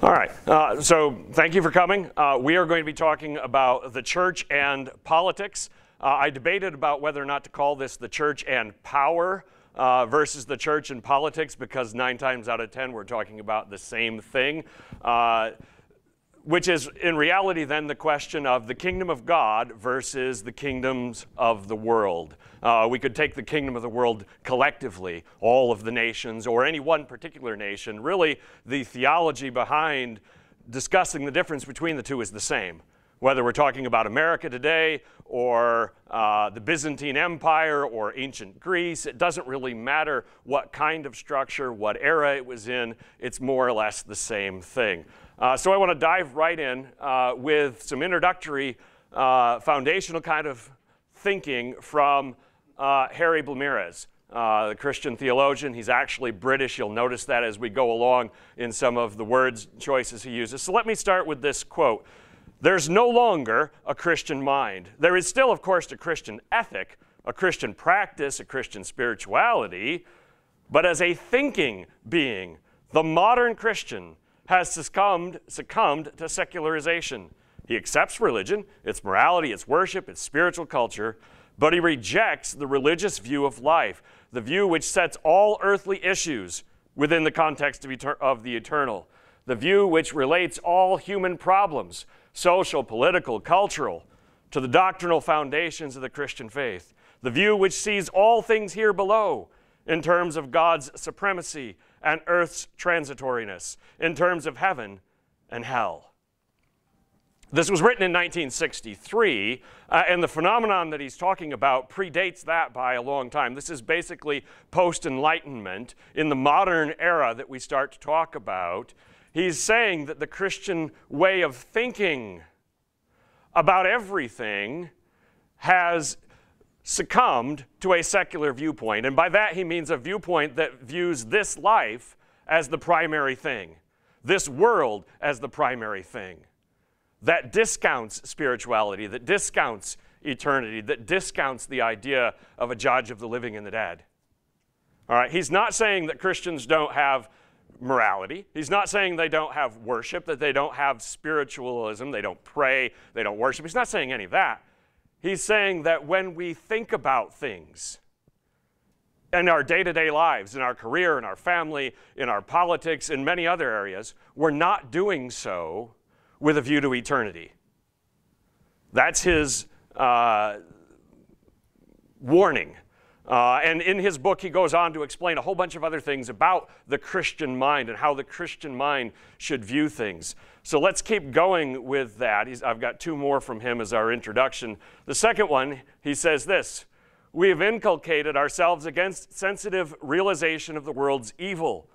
All right, so thank you for coming. We are going to be talking about the church and politics. I debated about whether or not to call this the church and power versus the church and politics, because 9 times out of 10 we're talking about the same thing, which is in reality then the question of the kingdom of God versus the kingdoms of the world. We could take the kingdom of the world collectively, all of the nations, or any one particular nation. Really, the theology behind discussing the difference between the two is the same, whether we're talking about America today or the Byzantine Empire or ancient Greece. It doesn't really matter what kind of structure, what era it was in. It's more or less the same thing. So I want to dive right in with some introductory, foundational kind of thinking from Harry Blamires, the Christian theologian. He's actually British. You'll notice that as we go along in some of the words choices he uses. So let me start with this quote. "There's no longer a Christian mind. There is still, of course, a Christian ethic, a Christian practice, a Christian spirituality, but as a thinking being, the modern Christian has succumbed to secularization. He accepts religion, its morality, its worship, its spiritual culture, but he rejects the religious view of life, the view which sets all earthly issues within the context of the eternal, the view which relates all human problems, social, political, cultural, to the doctrinal foundations of the Christian faith, the view which sees all things here below in terms of God's supremacy and earth's transitoriness, in terms of heaven and hell." This was written in 1963, and the phenomenon that he's talking about predates that by a long time. This is basically post-Enlightenment, in the modern era that we start to talk about. He's saying that the Christian way of thinking about everything has succumbed to a secular viewpoint, and by that he means a viewpoint that views this life as the primary thing, this world as the primary thing, that discounts spirituality, that discounts eternity, that discounts the idea of a judge of the living and the dead. All right, he's not saying that Christians don't have morality. He's not saying they don't have worship, that they don't have spiritualism, they don't pray, they don't worship. He's not saying any of that. He's saying that when we think about things in our day-to-day lives, in our career, in our family, in our politics, in many other areas, we're not doing so with a view to eternity. That's his warning. And in his book, he goes on to explain a whole bunch of other things about the Christian mind and how the Christian mind should view things. So let's keep going with that. I've got 2 more from him as our introduction. The second one, he says this: "We have inculcated ourselves against sensitive realization of the world's evil,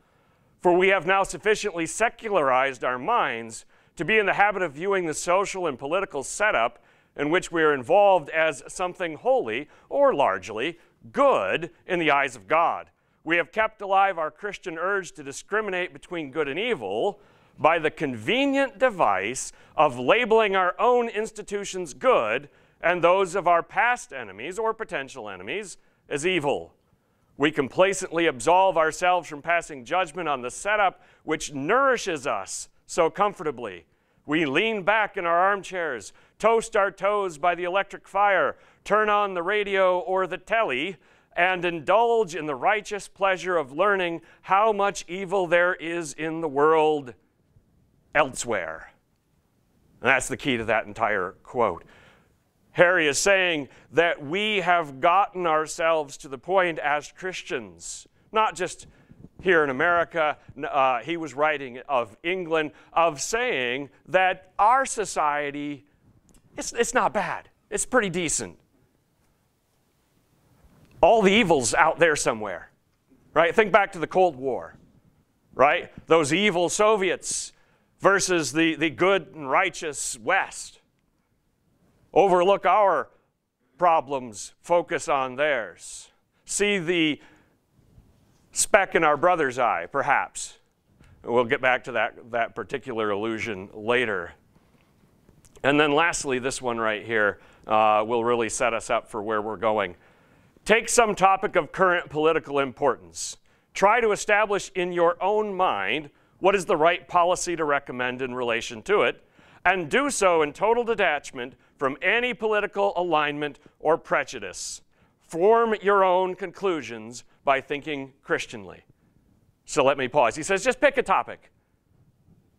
for we have now sufficiently secularized our minds to be in the habit of viewing the social and political setup in which we are involved as something wholly, or largely, good in the eyes of God. We have kept alive our Christian urge to discriminate between good and evil by the convenient device of labeling our own institutions good and those of our past enemies or potential enemies as evil. We complacently absolve ourselves from passing judgment on the setup which nourishes us so comfortably. We lean back in our armchairs, toast our toes by the electric fire, turn on the radio or the telly, and indulge in the righteous pleasure of learning how much evil there is in the world elsewhere." And that's the key to that entire quote. Harry is saying that we have gotten ourselves to the point as Christians, not just here in America, he was writing of England, of saying that our society, it's not bad. It's pretty decent. All the evil's out there somewhere, right? Think back to the Cold War, right? Those evil Soviets versus the good and righteous West. Overlook our problems, focus on theirs. See the speck in our brother's eye, perhaps. We'll get back to that particular allusion later. And then lastly, this one right here will really set us up for where we're going. "Take some topic of current political importance. Try to establish in your own mind what is the right policy to recommend in relation to it, and do so in total detachment from any political alignment or prejudice. Form your own conclusions by thinking Christianly. So let me pause. He says, just pick a topic.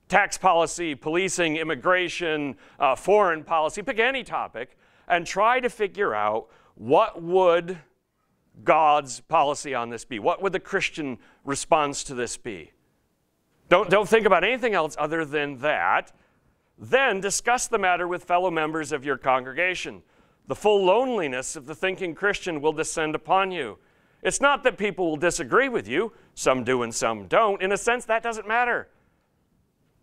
Tax policy, policing, immigration, foreign policy, pick any topic, and try to figure out what would God's policy on this be? What would the Christian response to this be? Don't think about anything else other than that. Then discuss the matter with fellow members of your congregation. The full loneliness of the thinking Christian will descend upon you. It's not that people will disagree with you. Some do and some don't. In a sense, that doesn't matter.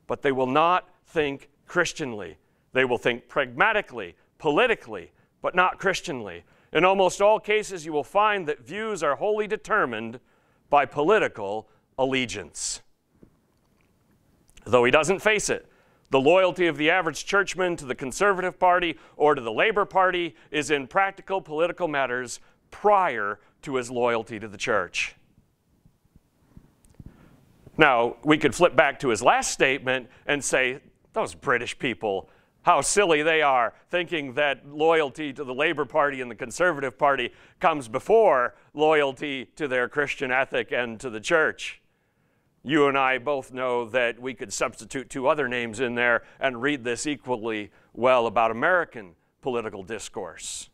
But they will not think Christianly. They will think pragmatically, politically, but not Christianly. In almost all cases, you will find that views are wholly determined by political allegiance. Though he doesn't face it, the loyalty of the average churchman to the Conservative Party or to the Labor Party is in practical political matters prior to his loyalty to the church. Now, we could flip back to his last statement and say, those British people, how silly they are, thinking that loyalty to the Labor Party and the Conservative Party comes before loyalty to their Christian ethic and to the church. You and I both know that we could substitute two other names in there and read this equally well about American political discourse.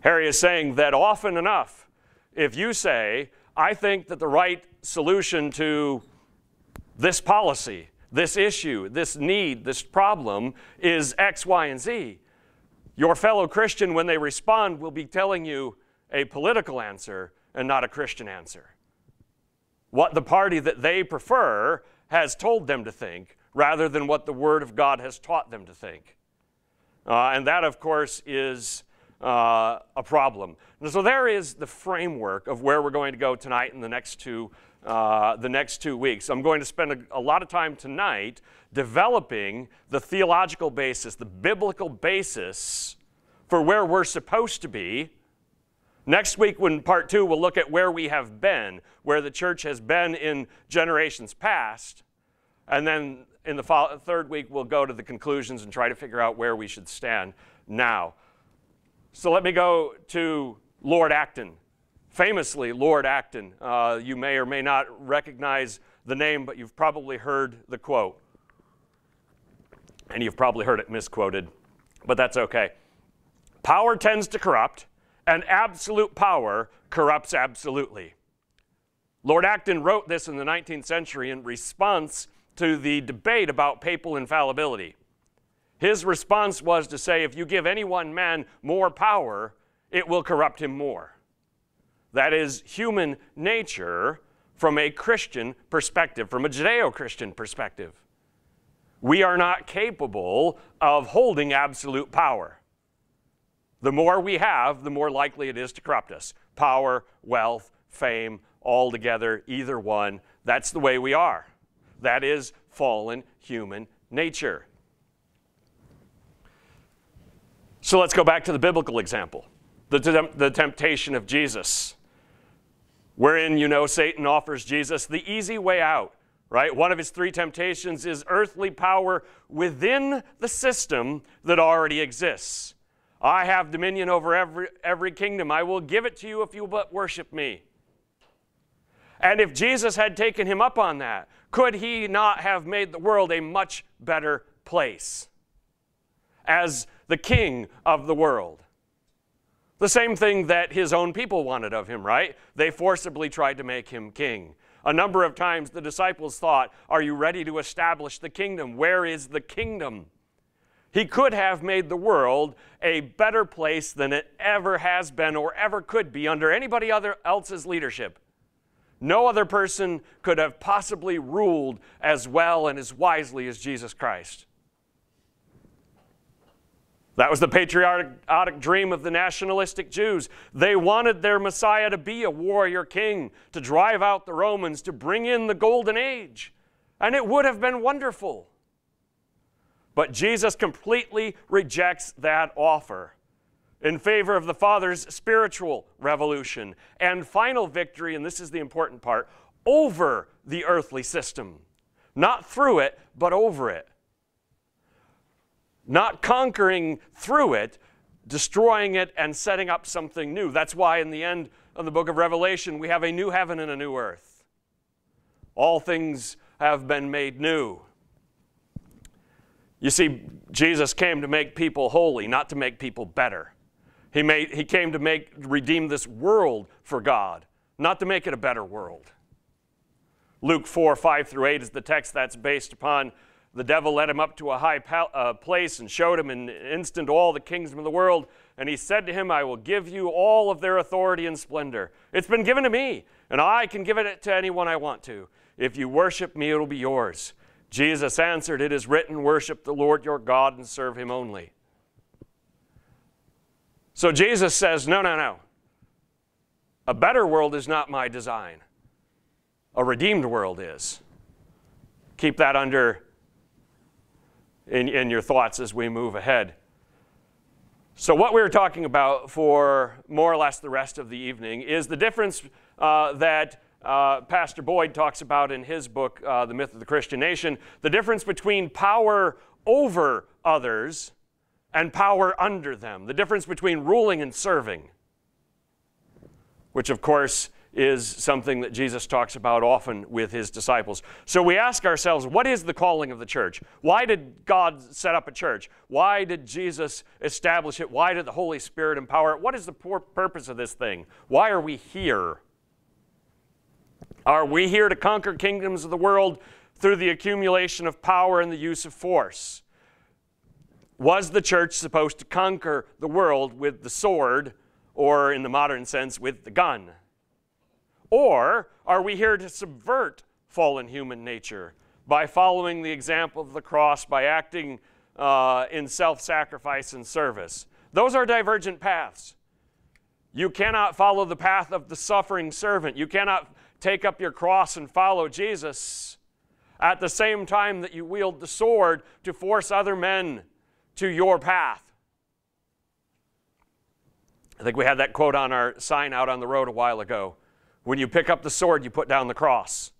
Harry is saying that often enough, if you say, I think that the right solution to this policy, this issue, this need, this problem is X, Y, and Z, your fellow Christian, when they respond, will be telling you a political answer and not a Christian answer. What the party that they prefer has told them to think, rather than what the Word of God has taught them to think. And that, of course, is a problem. And so there is the framework of where we're going to go tonight and the next two weeks. I'm going to spend a lot of time tonight developing the theological basis, the biblical basis for where we're supposed to be. Next week, in part two, we'll look at where we have been, where the church has been in generations past. And then in the third week, we'll go to the conclusions and try to figure out where we should stand now. So let me go to Lord Acton. Famously, Lord Acton. You may or may not recognize the name, but you've probably heard the quote. And you've probably heard it misquoted, but that's okay. Power tends to corrupt, and absolute power corrupts absolutely. Lord Acton wrote this in the 19th century in response to the debate about papal infallibility. His response was to say, if you give any one man more power, it will corrupt him more. That is human nature from a Christian perspective, from a Judeo-Christian perspective. We are not capable of holding absolute power. The more we have, the more likely it is to corrupt us. Power, wealth, fame, all together, either one, that's the way we are. That is fallen human nature. So let's go back to the biblical example, the temptation of Jesus, wherein, you know, Satan offers Jesus the easy way out, right? One of his three temptations is earthly power within the system that already exists. I have dominion over every kingdom. I will give it to you if you but worship me. And if Jesus had taken him up on that, could he not have made the world a much better place as the king of the world? The same thing that his own people wanted of him, right? They forcibly tried to make him king. A number of times the disciples thought, are you ready to establish the kingdom? Where is the kingdom? He could have made the world a better place than it ever has been or ever could be under anybody else's leadership. No other person could have possibly ruled as well and as wisely as Jesus Christ. That was the patriotic dream of the nationalistic Jews. They wanted their Messiah to be a warrior king, to drive out the Romans, to bring in the golden age. And it would have been wonderful. But Jesus completely rejects that offer in favor of the Father's spiritual revolution and final victory, and this is the important part, over the earthly system. Not through it, but over it. Not conquering through it, destroying it, and setting up something new. That's why in the end of the book of Revelation, we have a new heaven and a new earth. All things have been made new. You see, Jesus came to make people holy, not to make people better. He came to redeem this world for God, not to make it a better world. Luke 4, 5 through 8 is the text that's based upon. The devil led him up to a high place and showed him in an instant all the kingdom of the world. And he said to him, I will give you all of their authority and splendor. It's been given to me, and I can give it to anyone I want to. If you worship me, it'll be yours. Jesus answered, it is written, worship the Lord your God and serve him only. So Jesus says, no, no, no. A better world is not my design. A redeemed world is. Keep that under in your thoughts as we move ahead. So what we were talking about for more or less the rest of the evening is the difference that Pastor Boyd talks about in his book, The Myth of the Christian Nation, the difference between power over others and power under them, the difference between ruling and serving, which of course is something that Jesus talks about often with his disciples. So we ask ourselves, what is the calling of the church? Why did God set up a church? Why did Jesus establish it? Why did the Holy Spirit empower it? What is the purpose of this thing? Why are we here? Are we here to conquer kingdoms of the world through the accumulation of power and the use of force? Was the church supposed to conquer the world with the sword, or in the modern sense, with the gun? Or are we here to subvert fallen human nature by following the example of the cross, by acting in self-sacrifice and service? Those are divergent paths. You cannot follow the path of the suffering servant. You cannot take up your cross and follow Jesus at the same time that you wield the sword to force other men to your path. I think we had that quote on our sign out on the road a while ago. When you pick up the sword, you put down the cross.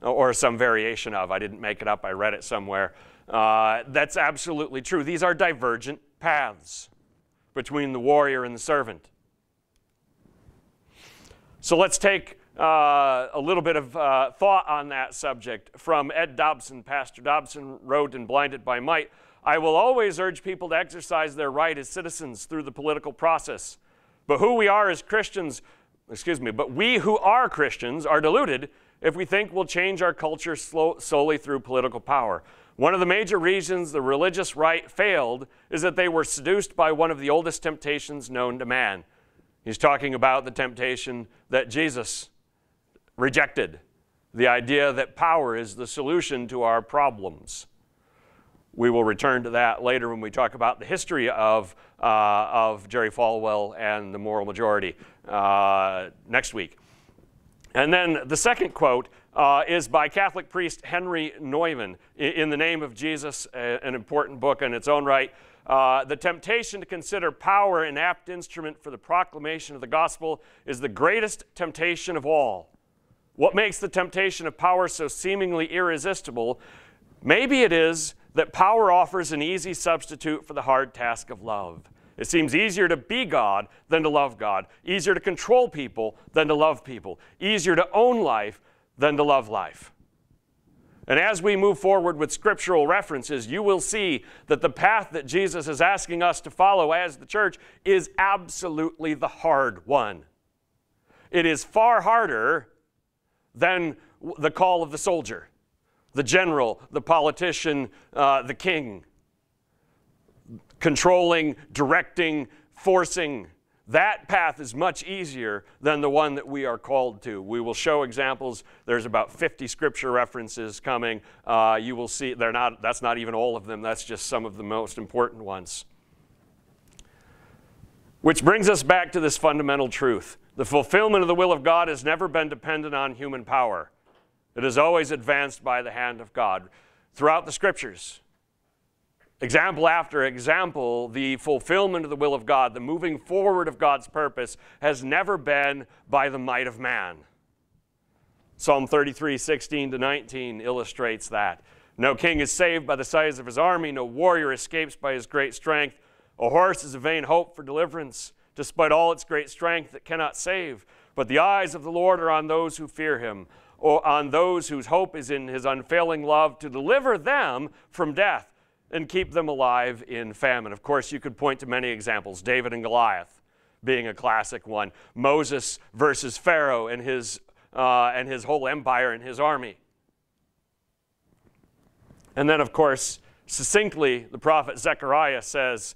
Or some variation of. I didn't make it up. I read it somewhere. That's absolutely true. These are divergent paths between the warrior and the servant. So let's take a little bit of thought on that subject from Ed Dobson. Pastor Dobson wrote in Blinded by Might, I will always urge people to exercise their right as citizens through the political process. But who we are as Christians... but we who are Christians are deluded if we think we'll change our culture solely through political power. One of the major reasons the religious right failed is that they were seduced by one of the oldest temptations known to man. He's talking about the temptation that Jesus rejected, the idea that power is the solution to our problems. We will return to that later when we talk about the history of Jerry Falwell and the moral majority next week. And then the second quote is by Catholic priest Henry Nouwen in The Name of Jesus, an important book in its own right. The temptation to consider power an apt instrument for the proclamation of the gospel is the greatest temptation of all. What makes the temptation of power so seemingly irresistible? Maybe it is that power offers an easy substitute for the hard task of love. It seems easier to be God than to love God, easier to control people than to love people, easier to own life than to love life. And as we move forward with scriptural references, you will see that the path that Jesus is asking us to follow as the church is absolutely the hard one. It is far harder than the call of the soldier, the general, the politician, the king. Controlling, directing, forcing. That path is much easier than the one that we are called to. We will show examples. There's about 50 scripture references coming. You will see they're not, that's not even all of them. That's just some of the most important ones. Which brings us back to this fundamental truth. The fulfillment of the will of God has never been dependent on human power. It is always advanced by the hand of God. Throughout the scriptures, example after example, the fulfillment of the will of God, the moving forward of God's purpose, has never been by the might of man. Psalm 33:16-19 illustrates that. No king is saved by the size of his army. No warrior escapes by his great strength. A horse is a vain hope for deliverance, despite all its great strength that cannot save. But the eyes of the Lord are on those who fear him, or on those whose hope is in his unfailing love, to deliver them from death and keep them alive in famine. Of course, you could point to many examples, David and Goliath being a classic one, Moses versus Pharaoh and his whole empire and his army. And then, of course, succinctly, the prophet Zechariah says,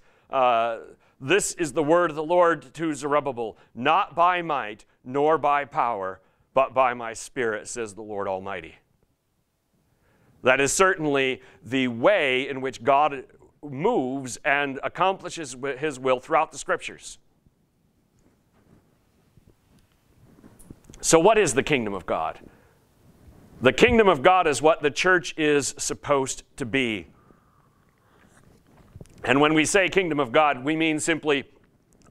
this is the word of the Lord to Zerubbabel, not by might nor by power, but by my spirit, says the Lord Almighty. That is certainly the way in which God moves and accomplishes his will throughout the scriptures. So what is the kingdom of God? The kingdom of God is what the church is supposed to be. And when we say kingdom of God, we mean simply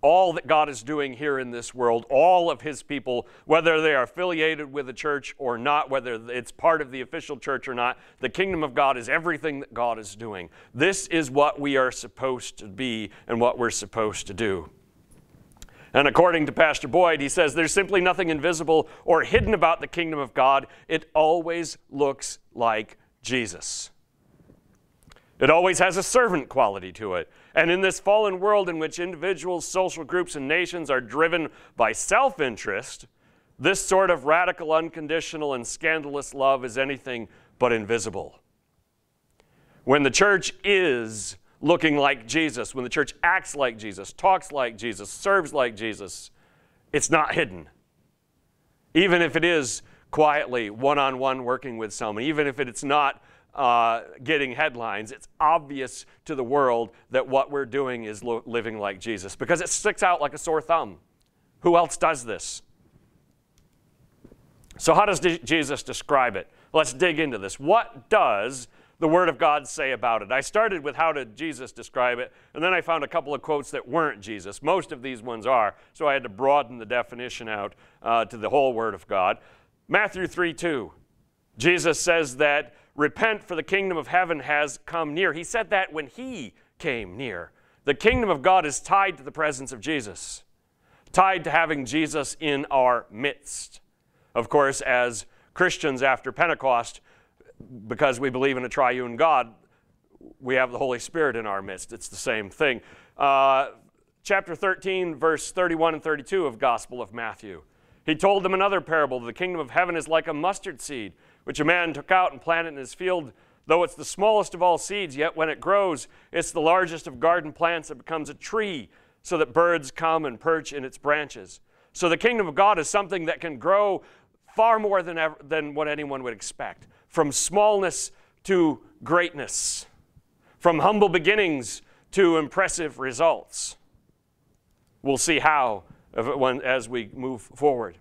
all that God is doing here in this world, all of his people, whether they are affiliated with a church or not, whether it's part of the official church or not. The kingdom of God is everything that God is doing. This is what we are supposed to be and what we're supposed to do. And according to Pastor Boyd, he says, there's simply nothing invisible or hidden about the kingdom of God. It always looks like Jesus. It always has a servant quality to it. And in this fallen world in which individuals, social groups, and nations are driven by self-interest, this sort of radical, unconditional, and scandalous love is anything but invisible. When the church is looking like Jesus, when the church acts like Jesus, talks like Jesus, serves like Jesus, it's not hidden. Even if it is quietly, one-on-one working with someone, even if it's not getting headlines, it's obvious to the world that what we're doing is living like Jesus, because it sticks out like a sore thumb. Who else does this? So how does Jesus describe it? Let's dig into this. What does the Word of God say about it? I started with how did Jesus describe it, and then I found a couple of quotes that weren't Jesus. Most of these ones are, so I had to broaden the definition out to the whole Word of God. Matthew 3:2, Jesus says that repent, for the kingdom of heaven has come near. He said that when he came near. The kingdom of God is tied to the presence of Jesus, tied to having Jesus in our midst. Of course, as Christians after Pentecost, because we believe in a triune God, we have the Holy Spirit in our midst. It's the same thing. Chapter 13, verse 31 and 32 of Gospel of Matthew. He told them another parable. The kingdom of heaven is like a mustard seed, which a man took out and planted in his field. Though it's the smallest of all seeds, yet when it grows, it's the largest of garden plants and becomes a tree, so that birds come and perch in its branches. So the kingdom of God is something that can grow far more than what anyone would expect. From smallness to greatness. From humble beginnings to impressive results. We'll see how as we move forward.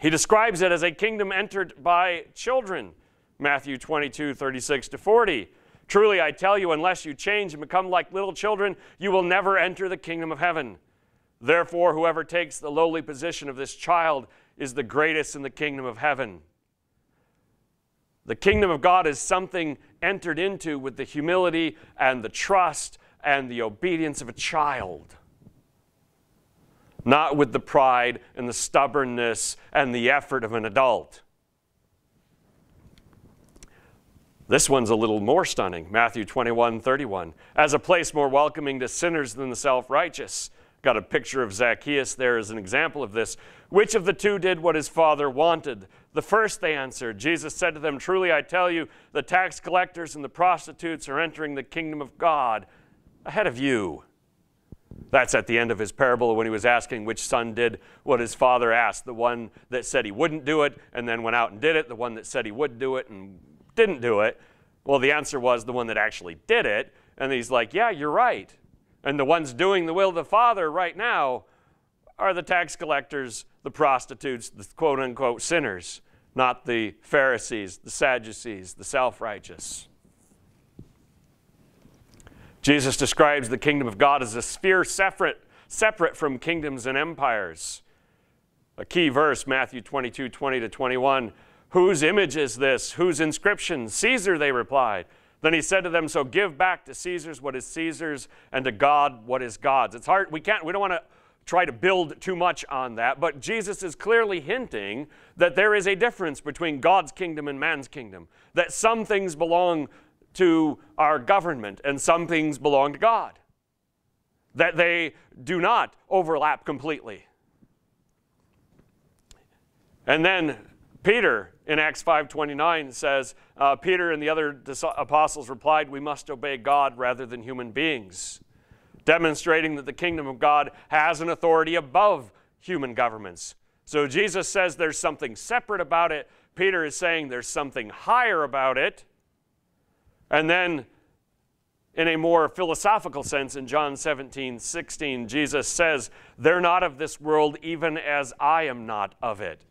He describes it as a kingdom entered by children, Matthew 22:36-40. Truly I tell you, unless you change and become like little children, you will never enter the kingdom of heaven. Therefore, whoever takes the lowly position of this child is the greatest in the kingdom of heaven. The kingdom of God is something entered into with the humility and the trust and the obedience of a child. Not with the pride and the stubbornness and the effort of an adult. This one's a little more stunning. Matthew 21:31. As a place more welcoming to sinners than the self-righteous. Got a picture of Zacchaeus there as an example of this. Which of the two did what his father wanted? The first, they answered. Jesus said to them, truly I tell you, the tax collectors and the prostitutes are entering the kingdom of God ahead of you. That's at the end of his parable when he was asking which son did what his father asked. The one that said he wouldn't do it and then went out and did it. The one that said he would do it and didn't do it. Well, the answer was the one that actually did it. And he's like, yeah, you're right. And the ones doing the will of the Father right now are the tax collectors, the prostitutes, the quote-unquote sinners, not the Pharisees, the Sadducees, the self-righteous. Jesus describes the kingdom of God as a sphere separate from kingdoms and empires. A key verse, Matthew 22, 20 to 21. Whose image is this? Whose inscription? Caesar, they replied. Then he said to them, so give back to Caesar's what is Caesar's, and to God what is God's. It's hard. We don't want to try to build too much on that, but Jesus is clearly hinting that there is a difference between God's kingdom and man's kingdom, that some things belong to our government and some things belong to God, that they do not overlap completely. And then Peter in Acts 5:29 says, Peter and the other apostles replied, we must obey God rather than human beings, demonstrating that the kingdom of God has an authority above human governments. So Jesus says there's something separate about it. Peter is saying there's something higher about it. And then in a more philosophical sense, in John 17:16, Jesus says, they're not of this world even as I am not of it.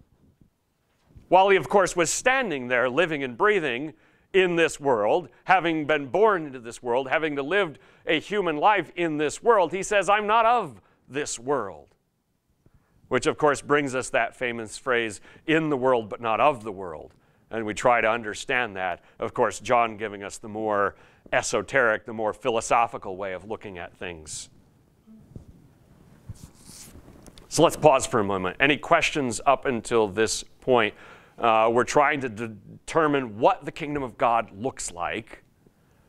While he, of course, was standing there living and breathing in this world, having been born into this world, having lived a human life in this world, he says, I'm not of this world. Which, of course, brings us that famous phrase, in the world but not of the world. And we try to understand that. Of course, John giving us the more esoteric, the more philosophical way of looking at things. So let's pause for a moment. Any questions up until this point? We're trying to determine what the kingdom of God looks like.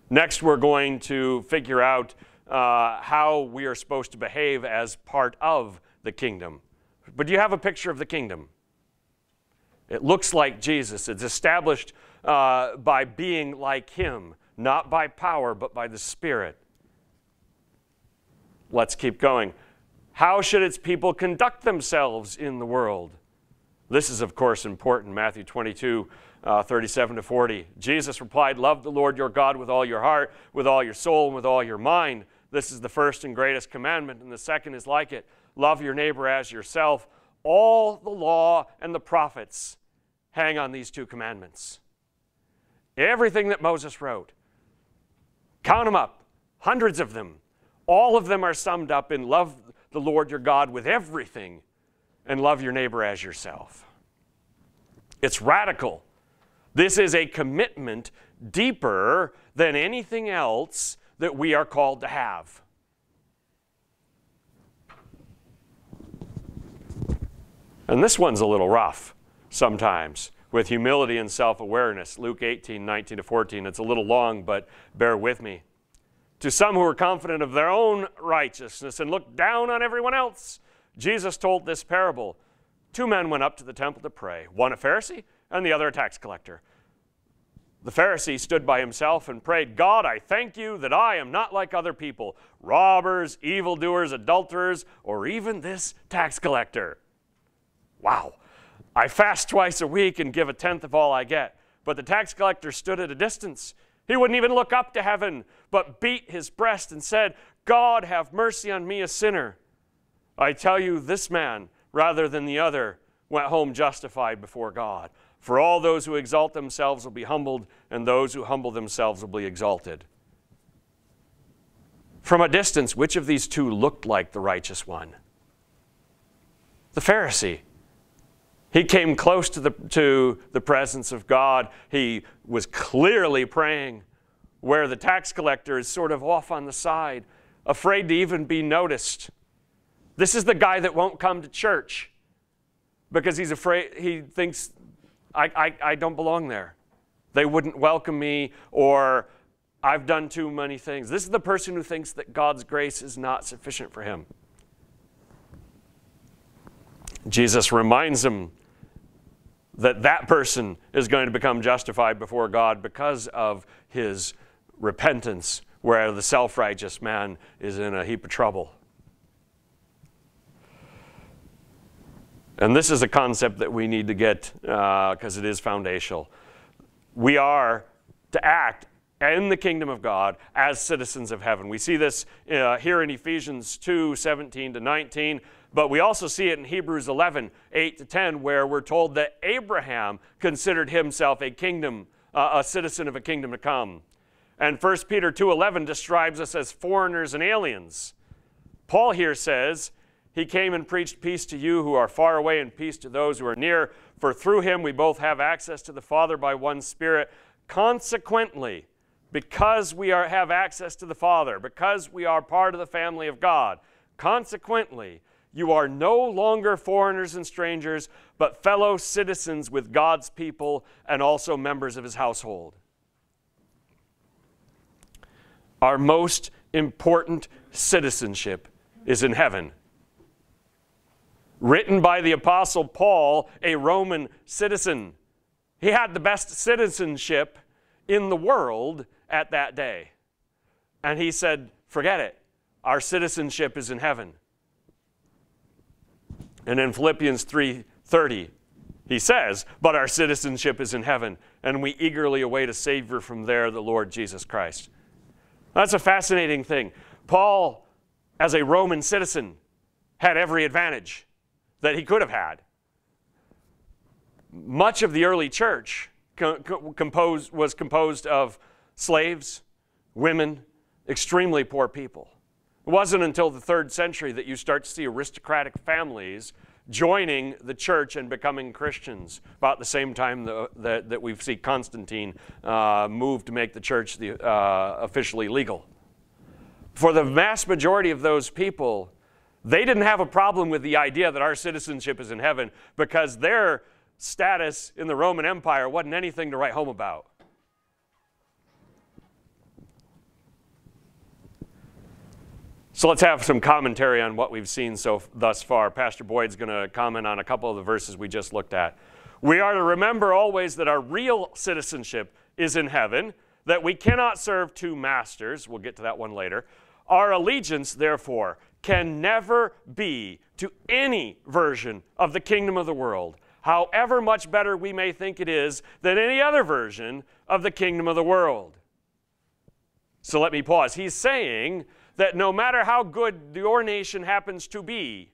Next, we're going to figure out how we are supposed to behave as part of the kingdom. But do you have a picture of the kingdom? It looks like Jesus. It's established by being like him, not by power, but by the Spirit. Let's keep going. How should its people conduct themselves in the world? This is, of course, important. Matthew 22, 37 to 40. Jesus replied, love the Lord your God with all your heart, with all your soul, and with all your mind. This is the first and greatest commandment, and the second is like it. Love your neighbor as yourself. All the law and the prophets hang on these two commandments. Everything that Moses wrote, count them up, hundreds of them. All of them are summed up in love the Lord your God with everything and love your neighbor as yourself. It's radical. This is a commitment deeper than anything else that we are called to have. And this one's a little rough sometimes, with humility and self-awareness. Luke 18, 19 to 14. It's a little long, but bear with me. To some who are confident of their own righteousness and look down on everyone else, Jesus told this parable. Two men went up to the temple to pray, one a Pharisee and the other a tax collector. The Pharisee stood by himself and prayed, God, I thank you that I am not like other people, robbers, evildoers, adulterers, or even this tax collector. Wow, I fast twice a week and give a tenth of all I get. But the tax collector stood at a distance. He wouldn't even look up to heaven, but beat his breast and said, God, have mercy on me, a sinner. I tell you, this man, rather than the other, went home justified before God. For all those who exalt themselves will be humbled, and those who humble themselves will be exalted. From a distance, which of these two looked like the righteous one? The Pharisee. He came close to the presence of God. He was clearly praying, where the tax collector is sort of off on the side, afraid to even be noticed. This is the guy that won't come to church because he's afraid, he thinks, I don't belong there. They wouldn't welcome me, or I've done too many things. This is the person who thinks that God's grace is not sufficient for him. Jesus reminds him that that person is going to become justified before God because of his repentance, where the self-righteous man is in a heap of trouble. And this is a concept that we need to get because it is foundational. We are to act in the kingdom of God as citizens of heaven. We see this here in Ephesians 2, 17 to 19. But we also see it in Hebrews 11, 8 to 10, where we're told that Abraham considered himself a kingdom, a citizen of a kingdom to come. And 1 Peter 2:11 describes us as foreigners and aliens. Paul here says He came and preached peace to you who are far away and peace to those who are near. For through him we both have access to the Father by one Spirit. Consequently, because we have access to the Father, because we are part of the family of God, consequently, you are no longer foreigners and strangers, but fellow citizens with God's people and also members of his household. Our most important citizenship is in heaven. Written by the Apostle Paul, a Roman citizen. He had the best citizenship in the world at that day. And he said, forget it. Our citizenship is in heaven. And in Philippians 3:30, he says, but our citizenship is in heaven, and we eagerly await a Savior from there, the Lord Jesus Christ. That's a fascinating thing. Paul, as a Roman citizen, had every advantage that he could have had. Much of the early church was composed of slaves, women, extremely poor people. It wasn't until the 3rd century that you start to see aristocratic families joining the church and becoming Christians, about the same time that we see Constantine move to make the church officially legal. For the vast majority of those people, they didn't have a problem with the idea that our citizenship is in heaven, because their status in the Roman Empire wasn't anything to write home about. So let's have some commentary on what we've seen thus far. Pastor Boyd's going to comment on a couple of the verses we just looked at. We are to remember always that our real citizenship is in heaven, that we cannot serve two masters. We'll get to that one later. Our allegiance, therefore, can never be to any version of the kingdom of the world, however much better we may think it is than any other version of the kingdom of the world. So let me pause. He's saying that no matter how good your nation happens to be,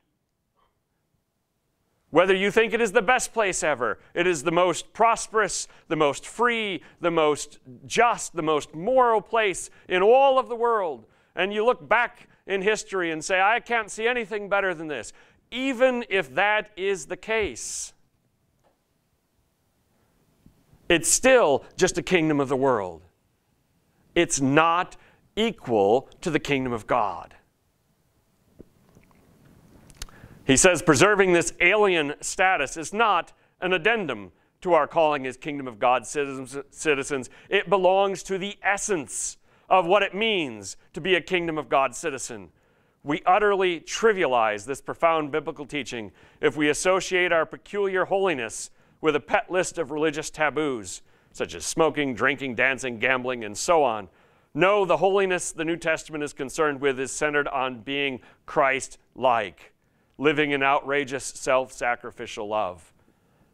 whether you think it is the best place ever, it is the most prosperous, the most free, the most just, the most moral place in all of the world, and you look back in history and say, I can't see anything better than this, even if that is the case, it's still just a kingdom of the world. It's not equal to the kingdom of God. He says preserving this alien status is not an addendum to our calling as kingdom of God citizens. It belongs to the essence of what it means to be a kingdom of God citizen. We utterly trivialize this profound biblical teaching if we associate our peculiar holiness with a pet list of religious taboos, such as smoking, drinking, dancing, gambling, and so on. No, the holiness the New Testament is concerned with is centered on being Christ-like, living in outrageous self-sacrificial love.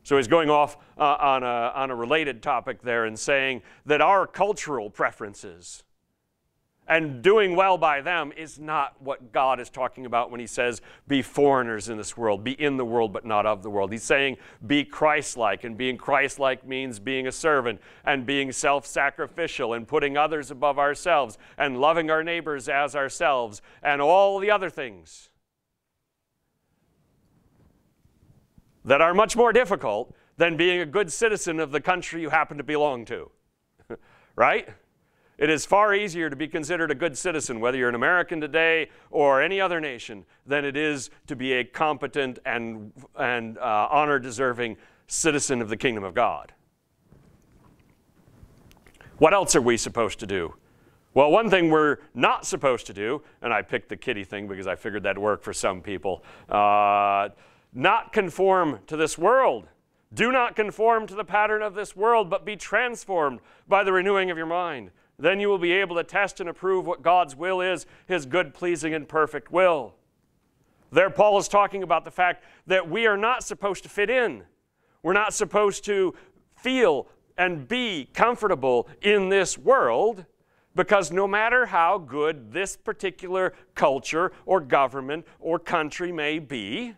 So he's going off on a related topic there and saying that our cultural preferences and doing well by them is not what God is talking about when he says be foreigners in this world, be in the world but not of the world. He's saying be Christ-like, and being Christ-like means being a servant and being self-sacrificial and putting others above ourselves and loving our neighbors as ourselves and all the other things that are much more difficult than being a good citizen of the country you happen to belong to, right? It is far easier to be considered a good citizen, whether you're an American today or any other nation, than it is to be a competent and honor-deserving citizen of the kingdom of God. What else are we supposed to do? Well, one thing we're not supposed to do, and I picked the kitty thing because I figured that'd work for some people, not conform to this world. Do not conform to the pattern of this world, but be transformed by the renewing of your mind. Then you will be able to test and approve what God's will is, his good, pleasing, and perfect will. There, Paul is talking about the fact that we are not supposed to fit in. We're not supposed to feel and be comfortable in this world, because no matter how good this particular culture or government or country may be,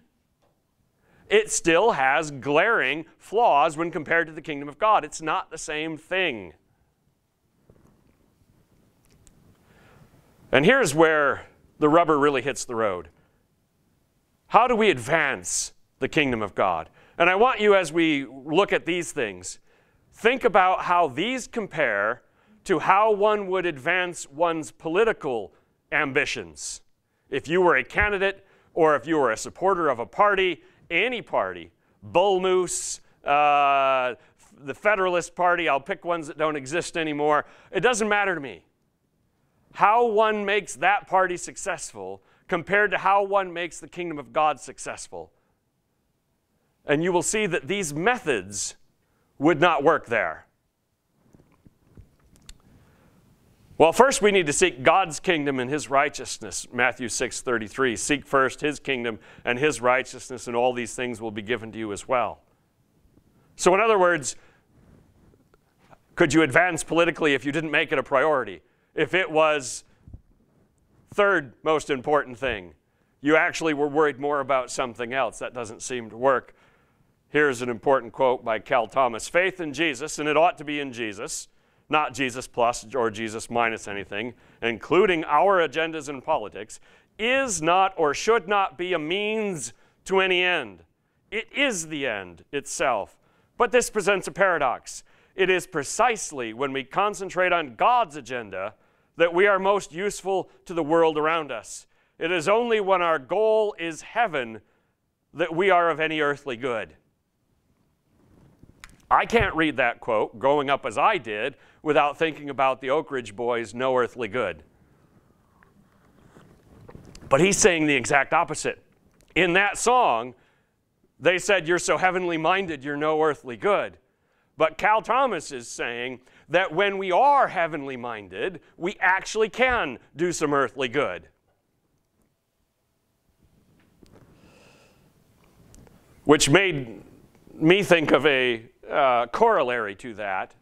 it still has glaring flaws when compared to the kingdom of God. It's not the same thing. And here's where the rubber really hits the road. How do we advance the kingdom of God? And I want you, as we look at these things, think about how these compare to how one would advance one's political ambitions. If you were a candidate, or if you were a supporter of a party, any party, Bull Moose, the Federalist Party, I'll pick ones that don't exist anymore. It doesn't matter to me. How one makes that party successful compared to how one makes the kingdom of God successful. And you will see that these methods would not work there. Well, first we need to seek God's kingdom and his righteousness. Matthew 6:33, seek first his kingdom and his righteousness, and all these things will be given to you as well. So in other words, could you advance politically if you didn't make it a priority? If it was third most important thing, you actually were worried more about something else. That doesn't seem to work. Here's an important quote by Cal Thomas. Faith in Jesus, and it ought to be in Jesus, not Jesus plus or Jesus minus anything, including our agendas in politics, is not or should not be a means to any end. It is the end itself. But this presents a paradox. It is precisely when we concentrate on God's agenda that we are most useful to the world around us. It is only when our goal is heaven that we are of any earthly good. I can't read that quote, growing up as I did, without thinking about the Oak Ridge Boys, no earthly good. But he's saying the exact opposite. In that song, they said, you're so heavenly minded, you're no earthly good. But Cal Thomas is saying that when we are heavenly minded, we actually can do some earthly good. Which made me think of a corollary to that,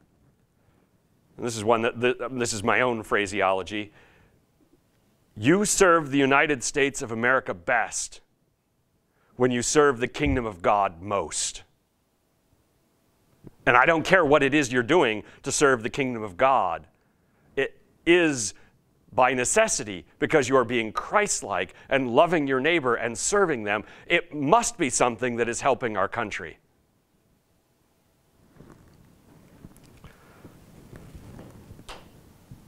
and this is one that this is my own phraseology. You serve the United States of America best when you serve the kingdom of God most. And I don't care what it is you're doing to serve the kingdom of God. It is by necessity, because you are being Christ-like and loving your neighbor and serving them. It must be something that is helping our country.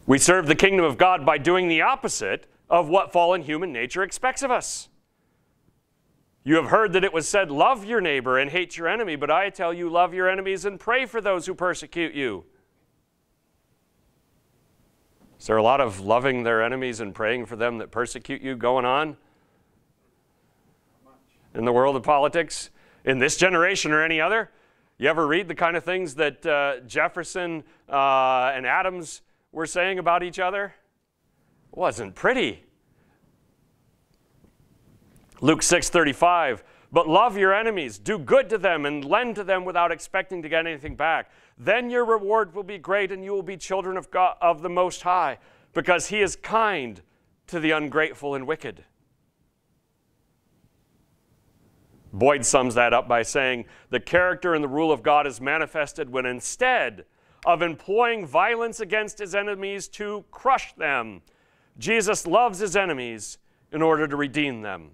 We serve the kingdom of God by doing the opposite of what fallen human nature expects of us. You have heard that it was said, love your neighbor and hate your enemy, but I tell you, love your enemies and pray for those who persecute you. Is there a lot of loving their enemies and praying for them that persecute you going on in the world of politics, in this generation or any other? You ever read the kind of things that Jefferson and Adams were saying about each other? It wasn't pretty. Luke 6:35, but love your enemies, do good to them, and lend to them without expecting to get anything back. Then your reward will be great, and you will be children of God, of the Most High, because he is kind to the ungrateful and wicked. Boyd sums that up by saying, the character and the rule of God is manifested when instead of employing violence against his enemies to crush them, Jesus loves his enemies in order to redeem them.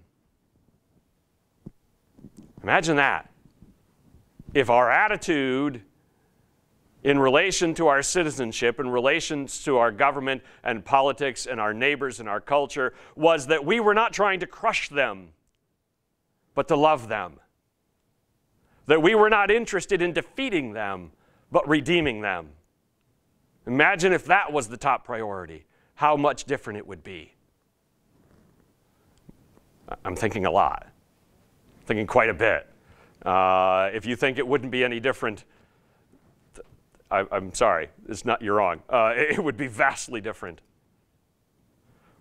Imagine that. If our attitude in relation to our citizenship, in relation to our government and politics and our neighbors and our culture was that we were not trying to crush them, but to love them. That we were not interested in defeating them, but redeeming them. Imagine if that was the top priority, how much different it would be. I'm thinking a lot, thinking quite a bit. If you think it wouldn't be any different, I'm sorry, it's not, you're wrong. It would be vastly different.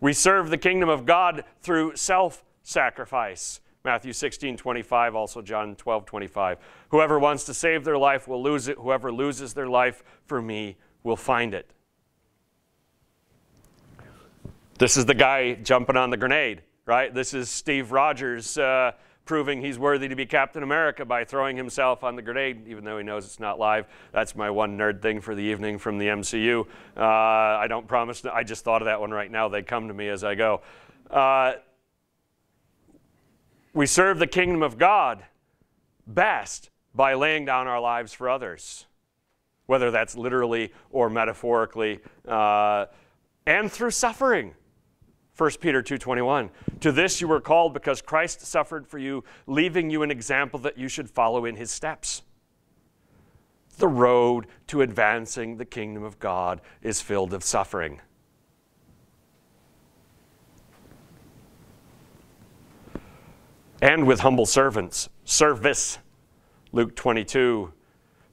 We serve the kingdom of God through self-sacrifice. Matthew 16:25, also John 12:25. Whoever wants to save their life will lose it. Whoever loses their life for me will find it. This is the guy jumping on the grenade, right? This is Steve Rogers proving he's worthy to be Captain America by throwing himself on the grenade, even though he knows it's not live. That's my one nerd thing for the evening from the MCU. I don't promise. I just thought of that one right now. They come to me as I go. We serve the kingdom of God best by laying down our lives for others, whether that's literally or metaphorically, and through suffering. 1 Peter 2:21, to this you were called because Christ suffered for you, leaving you an example that you should follow in his steps. The road to advancing the kingdom of God is filled with suffering. And with humble servants, service. Luke 22,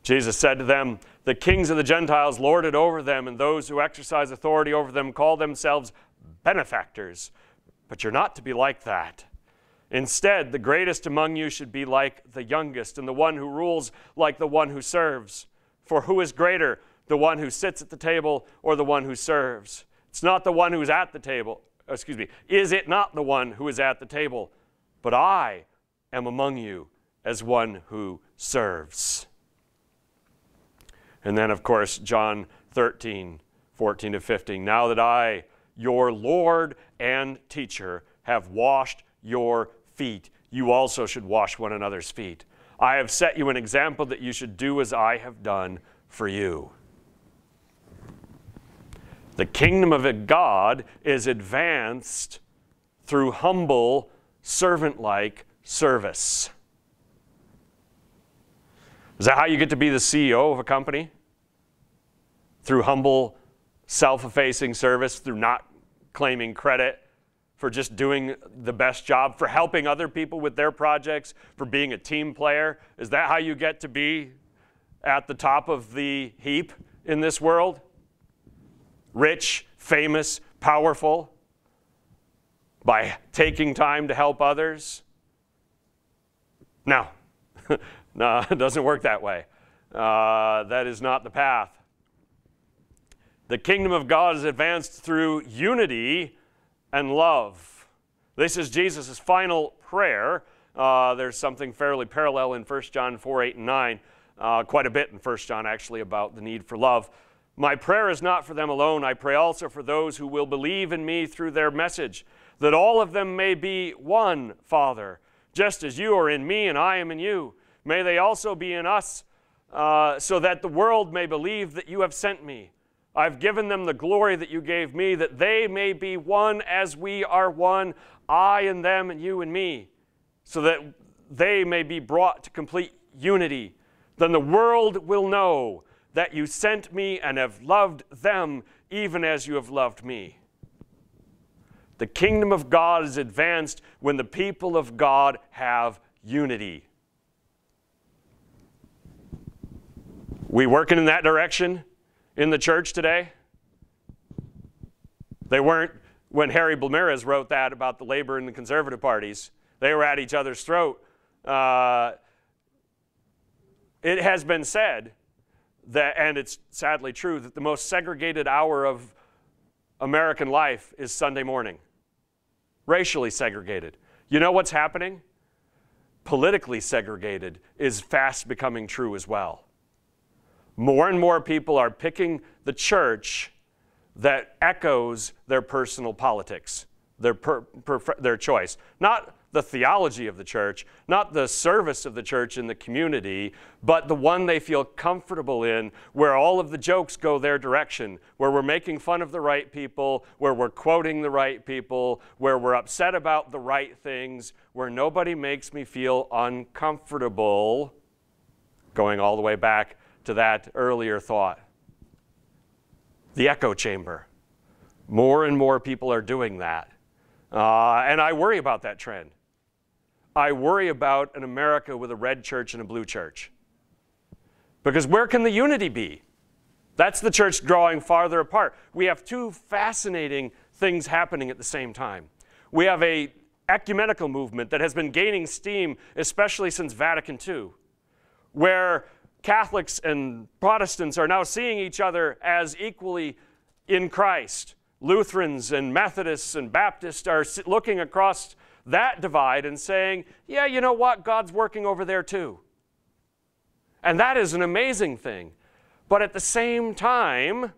Jesus said to them, the kings of the Gentiles lord it over them, and those who exercise authority over them call themselves benefactors, but you're not to be like that. Instead, the greatest among you should be like the youngest, and the one who rules like the one who serves. For who is greater, the one who sits at the table or the one who serves? It's not the one who is at the table. Excuse me. Is it not the one who is at the table? But I am among you as one who serves. And then, of course, John 13:14-15. Now that I, your Lord and teacher, have washed your feet, you also should wash one another's feet. I have set you an example that you should do as I have done for you. The kingdom of God is advanced through humble, servant-like service. Is that how you get to be the CEO of a company? Through humble, self-effacing service, through not claiming credit for just doing the best job, for helping other people with their projects, for being a team player. Is that how you get to be at the top of the heap in this world? Rich, famous, powerful, by taking time to help others? No, no, it doesn't work that way. That is not the path. The kingdom of God is advanced through unity and love. This is Jesus' final prayer. There's something fairly parallel in 1 John 4:8 and 9, quite a bit in 1 John actually, about the need for love. My prayer is not for them alone. I pray also for those who will believe in me through their message, that all of them may be one, Father, just as you are in me and I am in you. May they also be in us, so that the world may believe that you have sent me. I've given them the glory that you gave me, that they may be one as we are one, I and them and you and me, so that they may be brought to complete unity. Then the world will know that you sent me and have loved them even as you have loved me. The kingdom of God is advanced when the people of God have unity. We working in that direction? In the church today? They weren't, when Harry Blamires wrote that about the Labor and the Conservative parties, they were at each other's throat. It has been said, that, and it's sadly true, that the most segregated hour of American life is Sunday morning. Racially segregated. You know what's happening? Politically segregated is fast becoming true as well. More and more people are picking the church that echoes their personal politics, their choice. Not the theology of the church, not the service of the church in the community, but the one they feel comfortable in, where all of the jokes go their direction, where we're making fun of the right people, where we're quoting the right people, where we're upset about the right things, where nobody makes me feel uncomfortable, going all the way back to that earlier thought. The echo chamber. More and more people are doing that. And I worry about that trend. I worry about an America with a red church and a blue church. Because where can the unity be? That's the church drawing farther apart. We have two fascinating things happening at the same time. We have an ecumenical movement that has been gaining steam, especially since Vatican II, where Catholics and Protestants are now seeing each other as equally in Christ. Lutherans and Methodists and Baptists are looking across that divide and saying, yeah, you know what? God's working over there too. And that is an amazing thing. But at the same time,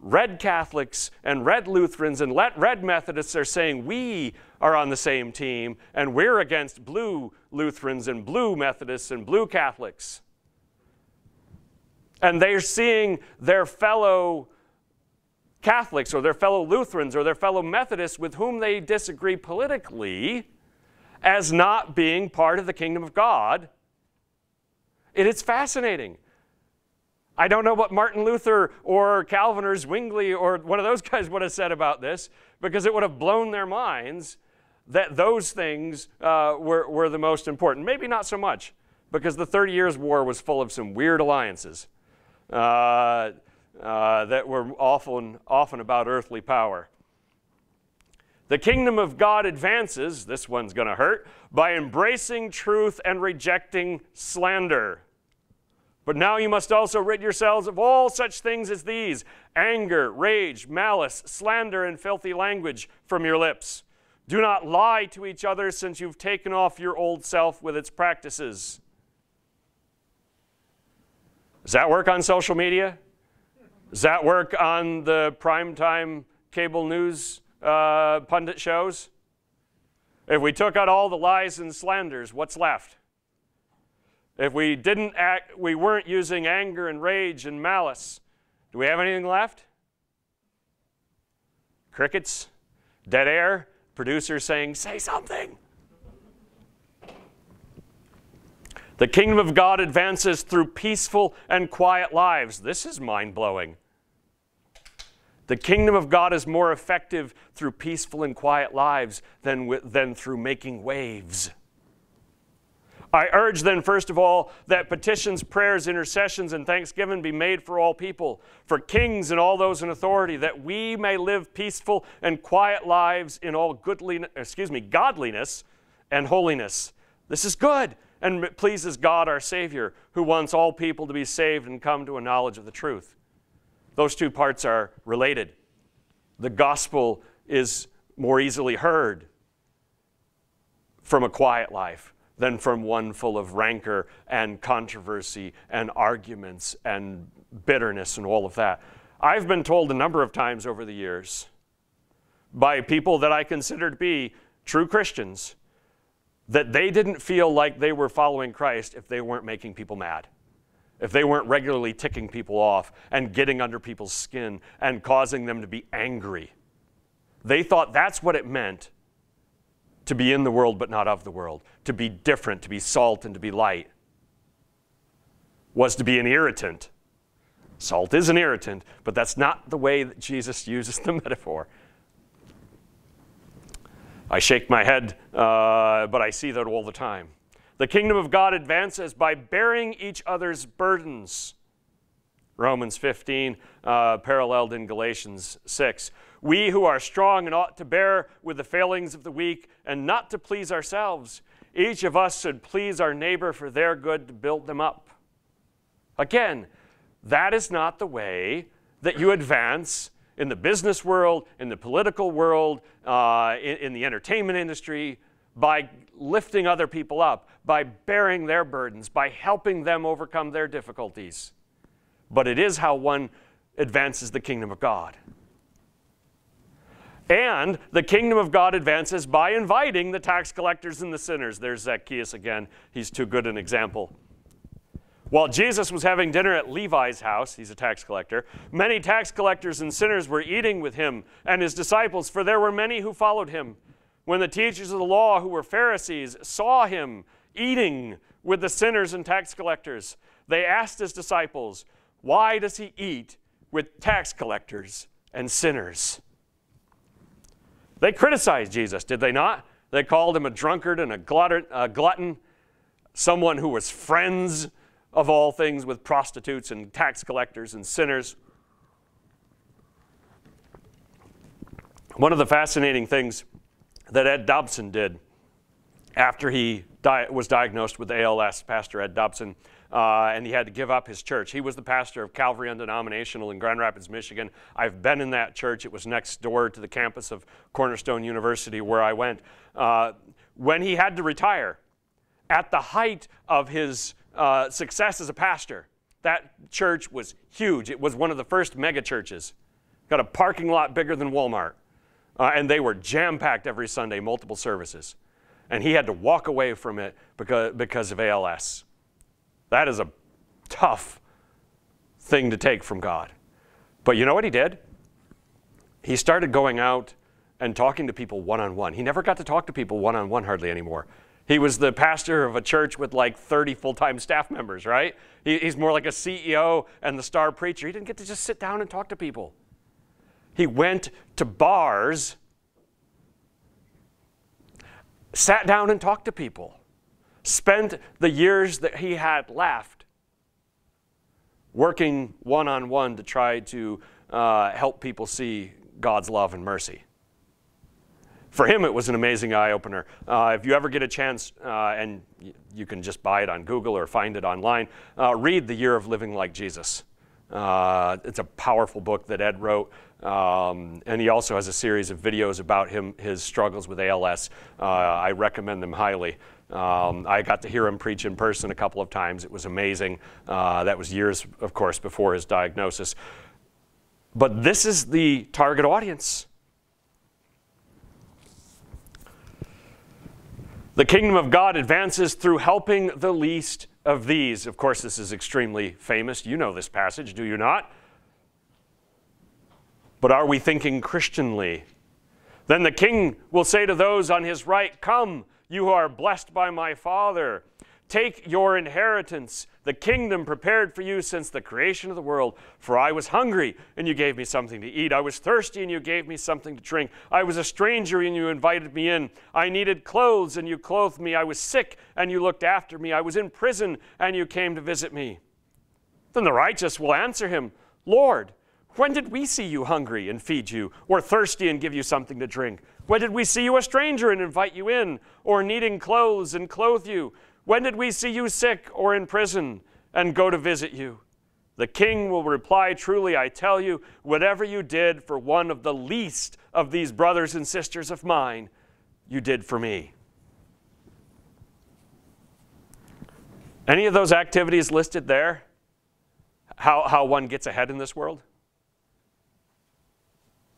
red Catholics and red Lutherans and red Methodists are saying we are on the same team and we're against blue Lutherans and blue Methodists and blue Catholics. And they're seeing their fellow Catholics or their fellow Lutherans or their fellow Methodists with whom they disagree politically as not being part of the kingdom of God. It is fascinating. I don't know what Martin Luther or Calvin or Zwingli or one of those guys would have said about this, because it would have blown their minds that those things were the most important. Maybe not so much, because the 30 Years' War was full of some weird alliances that were often about earthly power. The kingdom of God advances, this one's going to hurt, by embracing truth and rejecting slander. But now you must also rid yourselves of all such things as these: anger, rage, malice, slander, and filthy language from your lips. Do not lie to each other, since you've taken off your old self with its practices. Does that work on social media? Does that work on the primetime cable news pundit shows? If we took out all the lies and slanders, what's left? If we didn't act, we weren't using anger and rage and malice, do we have anything left? Crickets, dead air, producer saying, say something. The kingdom of God advances through peaceful and quiet lives. This is mind-blowing. The kingdom of God is more effective through peaceful and quiet lives than through making waves. I urge then, first of all, that petitions, prayers, intercessions, and thanksgiving be made for all people, for kings and all those in authority, that we may live peaceful and quiet lives in all godliness and holiness. This is good and pleases God our Savior, who wants all people to be saved and come to a knowledge of the truth. Those two parts are related. The gospel is more easily heard from a quiet life than from one full of rancor and controversy and arguments and bitterness and all of that. I've been told a number of times over the years by people that I consider to be true Christians that they didn't feel like they were following Christ if they weren't making people mad, if they weren't regularly ticking people off and getting under people's skin and causing them to be angry. They thought that's what it meant to be in the world but not of the world, to be different, to be salt and to be light, was to be an irritant. Salt is an irritant, but that's not the way that Jesus uses the metaphor. I shake my head, but I see that all the time. The kingdom of God advances by bearing each other's burdens. Romans 15, paralleled in Galatians 6. We who are strong and ought to bear with the failings of the weak and not to please ourselves. Each of us should please our neighbor for their good, to build them up. Again, that is not the way that you advance in the business world, in the political world, in the entertainment industry, by lifting other people up, by bearing their burdens, by helping them overcome their difficulties. But it is how one advances the kingdom of God. And the kingdom of God advances by inviting the tax collectors and the sinners. There's Zacchaeus again. He's too good an example. While Jesus was having dinner at Levi's house, he's a tax collector, many tax collectors and sinners were eating with him and his disciples, for there were many who followed him. When the teachers of the law, who were Pharisees, saw him eating with the sinners and tax collectors, they asked his disciples, "Why does he eat with tax collectors and sinners?" They criticized Jesus, did they not? They called him a drunkard and a glutton, someone who was friends of all things with prostitutes and tax collectors and sinners. One of the fascinating things that Ed Dobson did after he was diagnosed with ALS, Pastor Ed Dobson, and he had to give up his church. He was the pastor of Calvary Undenominational in Grand Rapids, Michigan. I've been in that church. It was next door to the campus of Cornerstone University where I went. When he had to retire, at the height of his success as a pastor, that church was huge. It was one of the first mega churches. Got a parking lot bigger than Walmart. And they were jam-packed every Sunday, multiple services. And he had to walk away from it because of ALS. That is a tough thing to take from God. But you know what he did? He started going out and talking to people one-on-one. He never got to talk to people one-on-one hardly anymore. He was the pastor of a church with like 30 full-time staff members, right? He's more like a CEO and the star preacher. He didn't get to just sit down and talk to people. He went to bars, sat down and talked to people, spent the years that he had left working one-on-one to try to help people see God's love and mercy. For him, it was an amazing eye-opener. If you ever get a chance, and you can just buy it on Google or find it online, read The Year of Living Like Jesus. It's a powerful book that Ed wrote, and he also has a series of videos about his struggles with ALS. I recommend them highly. I got to hear him preach in person a couple of times. It was amazing. That was years, of course, before his diagnosis. But this is the target audience. The kingdom of God advances through helping the least of these. Of course, this is extremely famous. You know this passage, do you not? But are we thinking Christianly? Then the king will say to those on his right, "Come, you who are blessed by my Father. Take your inheritance, the kingdom prepared for you since the creation of the world. For I was hungry, and you gave me something to eat. I was thirsty, and you gave me something to drink. I was a stranger, and you invited me in. I needed clothes, and you clothed me. I was sick, and you looked after me. I was in prison, and you came to visit me." Then the righteous will answer him, "Lord, when did we see you hungry and feed you, or thirsty and give you something to drink? When did we see you a stranger and invite you in, or needing clothes and clothe you? When did we see you sick or in prison and go to visit you?" The king will reply, "Truly, I tell you, whatever you did for one of the least of these brothers and sisters of mine, you did for me." Any of those activities listed there? How one gets ahead in this world?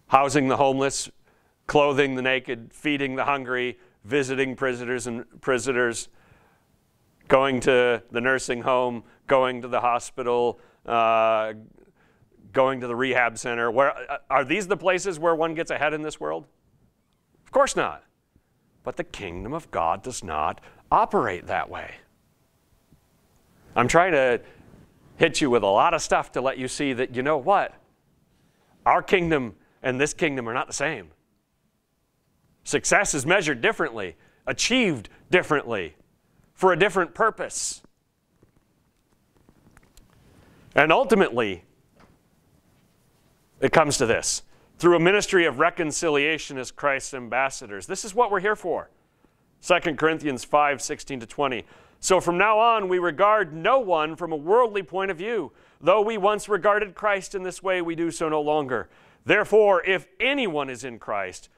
Housing the homeless, clothing the naked, feeding the hungry, visiting prisoners. Going to the nursing home, going to the hospital, going to the rehab center. Where, are these the places where one gets ahead in this world? Of course not. But the kingdom of God does not operate that way. I'm trying to hit you with a lot of stuff to let you see that, you know what? Our kingdom and this kingdom are not the same. Success is measured differently, achieved differently, for a different purpose. And ultimately, it comes to this. Through a ministry of reconciliation as Christ's ambassadors. This is what we're here for. 2 Corinthians 5:16-20. "So from now on, we regard no one from a worldly point of view. Though we once regarded Christ in this way, we do so no longer. Therefore, if anyone is in Christ,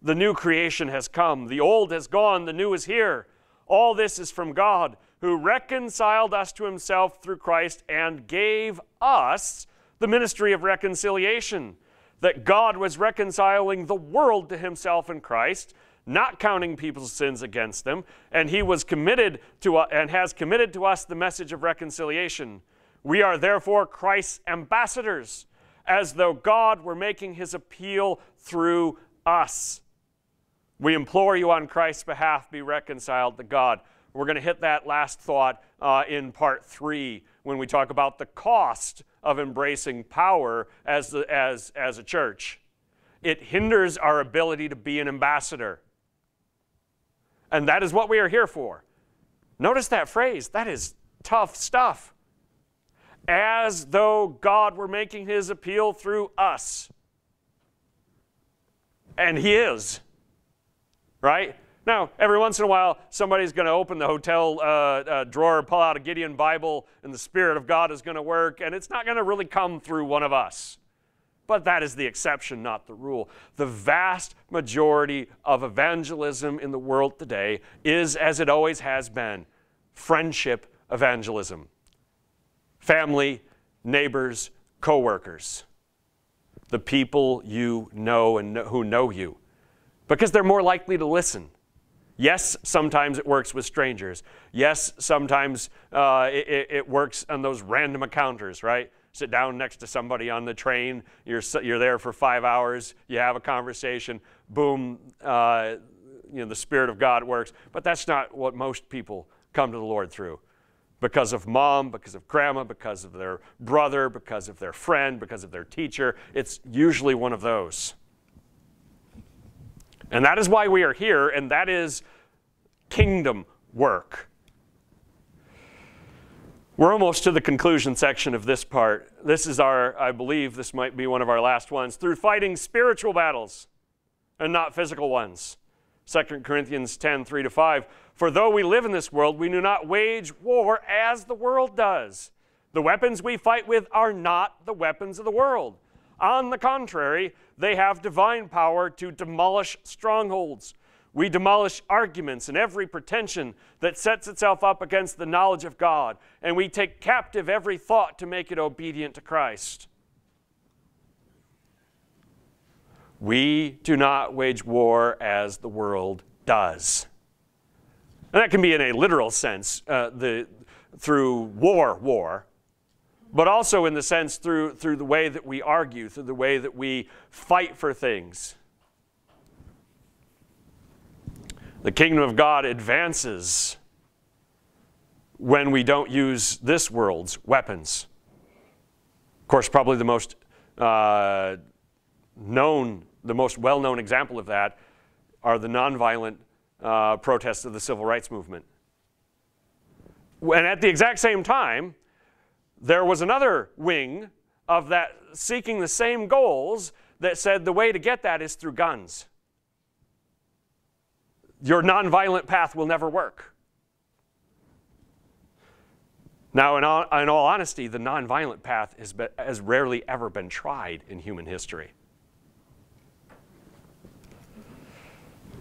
the new creation has come. The old has gone, the new is here. All this is from God, who reconciled us to himself through Christ and gave us the ministry of reconciliation, that God was reconciling the world to himself in Christ, not counting people's sins against them, and he was committed to and has committed to us the message of reconciliation. We are therefore Christ's ambassadors, as though God were making his appeal through us. We implore you on Christ's behalf, be reconciled to God." We're going to hit that last thought in part 3 when we talk about the cost of embracing power as a church. It hinders our ability to be an ambassador. And that is what we are here for. Notice that phrase. That is tough stuff. As though God were making his appeal through us. And he is. Right? Now, every once in a while, somebody's going to open the hotel drawer, pull out a Gideon Bible, and the Spirit of God is going to work, and it's not going to really come through one of us. But that is the exception, not the rule. The vast majority of evangelism in the world today is, as it always has been, friendship evangelism. Family, neighbors, co-workers. the people you know and who know you, because they're more likely to listen. Yes, sometimes it works with strangers. Yes, sometimes it works on those random encounters, right? Sit down next to somebody on the train, you're there for 5 hours, you have a conversation, boom, you know, the Spirit of God works. But that's not what most people come to the Lord through. Because of mom, because of grandma, because of their brother, because of their friend, because of their teacher. It's usually one of those. And that is why we are here, and that is kingdom work. We're almost to the conclusion section of this part. This is our, I believe this might be one of our last ones, through fighting spiritual battles and not physical ones. 2 Corinthians 10:3-5, for though we live in this world, we do not wage war as the world does. The weapons we fight with are not the weapons of the world. On the contrary, they have divine power to demolish strongholds. We demolish arguments and every pretension that sets itself up against the knowledge of God, and we take captive every thought to make it obedient to Christ. We do not wage war as the world does. And that can be in a literal sense, through war, but also in the sense through the way that we argue, through the way that we fight for things. The kingdom of God advances when we don't use this world's weapons. Of course, probably the most well-known example of that are the nonviolent protests of the Civil Rights Movement. And at the exact same time, there was another wing of that seeking the same goals that said the way to get that is through guns. Your nonviolent path will never work. Now, in all honesty, the nonviolent path has rarely ever been tried in human history.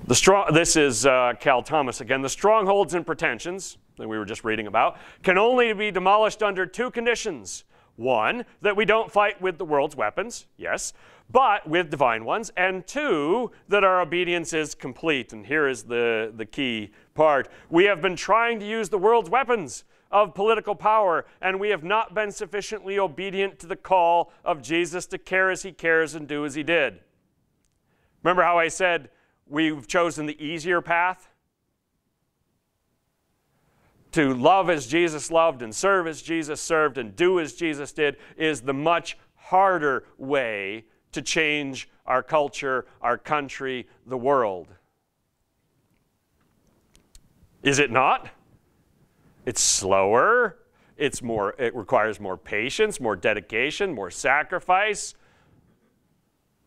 This is Cal Thomas again. The strongholds and pretensions that we were just reading about can only be demolished under two conditions. One, that we don't fight with the world's weapons, yes, but with divine ones, and two, that our obedience is complete. And here is the key part. We have been trying to use the world's weapons of political power, and we have not been sufficiently obedient to the call of Jesus to care as he cares and do as he did. Remember how I said we've chosen the easier path? To love as Jesus loved and serve as Jesus served and do as Jesus did is the much harder way to change our culture, our country, the world. Is it not? It's slower. It requires more patience, more dedication, more sacrifice,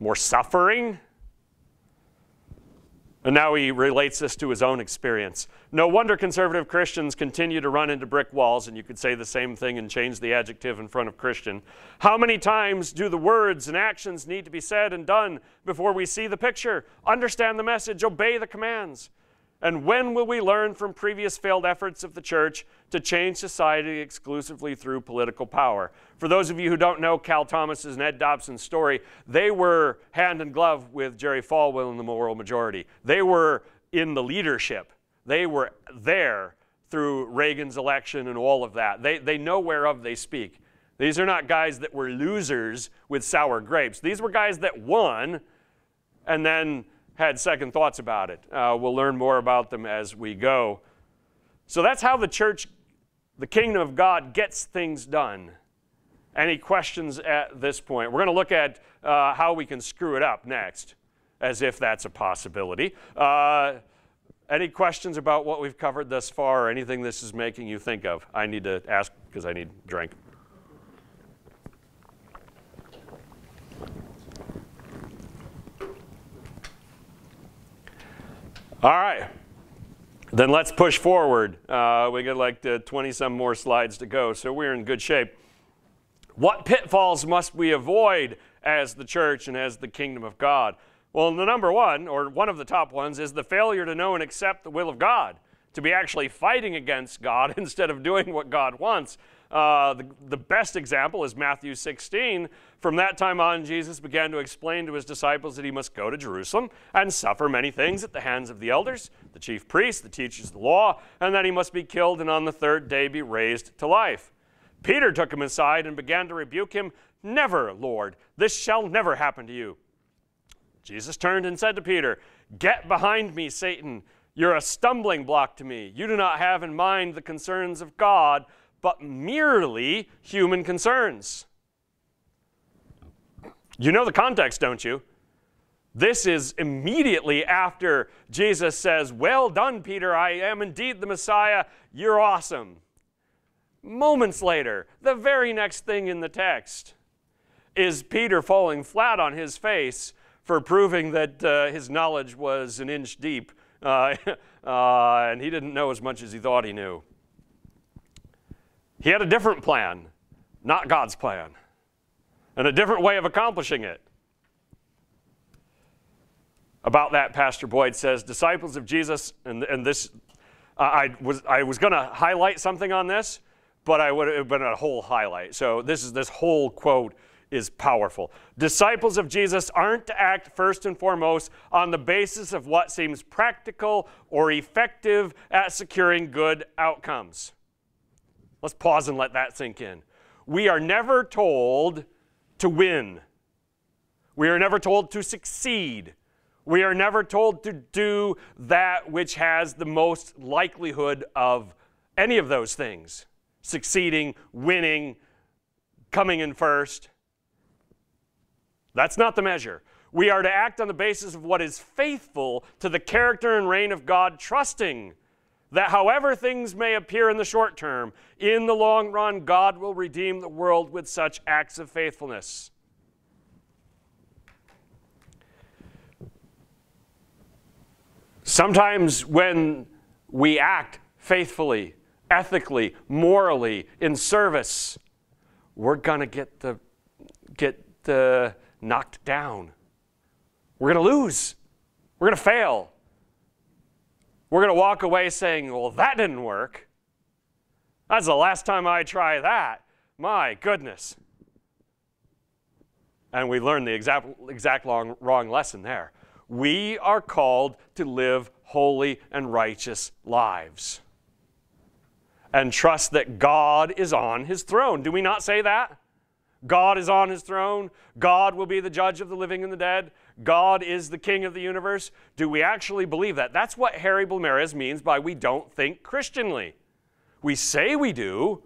more suffering. And now he relates this to his own experience. No wonder conservative Christians continue to run into brick walls, and you could say the same thing and change the adjective in front of Christian. How many times do the words and actions need to be said and done before we see the picture, understand the message, obey the commands? And when will we learn from previous failed efforts of the church to change society exclusively through political power? For those of you who don't know Cal Thomas's and Ed Dobson's story, they were hand in glove with Jerry Falwell and the Moral Majority. They were in the leadership. They were there through Reagan's election and all of that. They know whereof they speak. These are not guys that were losers with sour grapes. These were guys that won and then had second thoughts about it. We'll learn more about them as we go. So that's how the church, the kingdom of God, gets things done. Any questions at this point? We're going to look at how we can screw it up next, as if that's a possibility. Any questions about what we've covered thus far or anything this is making you think of? I need to ask because I need a drink. All right, then let's push forward. We got like 20-some more slides to go, so we're in good shape. What pitfalls must we avoid as the church and as the kingdom of God? Well, the number one, or one of the top ones, is the failure to know and accept the will of God, to be actually fighting against God instead of doing what God wants. The best example is Matthew 16. From that time on, Jesus began to explain to his disciples that he must go to Jerusalem and suffer many things at the hands of the elders, the chief priests, the teachers of the law, and that he must be killed and on the third day be raised to life. Peter took him aside and began to rebuke him. Never, Lord, this shall never happen to you. Jesus turned and said to Peter, Get behind me, Satan. You're a stumbling block to me. You do not have in mind the concerns of God, but merely human concerns. You know the context, don't you? This is immediately after Jesus says, Well done, Peter. I am indeed the Messiah. You're awesome. Moments later, the very next thing in the text is Peter falling flat on his face for proving that his knowledge was an inch deep and he didn't know as much as he thought he knew. He had a different plan, not God's plan, and a different way of accomplishing it. About that, Pastor Boyd says, disciples of Jesus, and this, I was going to highlight something on this, but I would have been a whole highlight. So this whole quote is powerful. Disciples of Jesus aren't to act first and foremost on the basis of what seems practical or effective at securing good outcomes. Let's pause and let that sink in. We are never told to win. We are never told to succeed. We are never told to do that which has the most likelihood of any of those things. Succeeding, winning, coming in first. That's not the measure. We are to act on the basis of what is faithful to the character and reign of God, trusting that however things may appear in the short term, in the long run, God will redeem the world with such acts of faithfulness. Sometimes when we act faithfully, ethically, morally, in service, we're going to get knocked down. We're going to lose. We're going to fail. We're going to walk away saying, well, that didn't work. That's the last time I try that. My goodness. And we learn the exact wrong lesson there. We are called to live holy and righteous lives and trust that God is on his throne. Do we not say that? God is on his throne. God will be the judge of the living and the dead. God is the king of the universe. Do we actually believe that? That's what Harry Blamires means by we don't think Christianly. We say we do,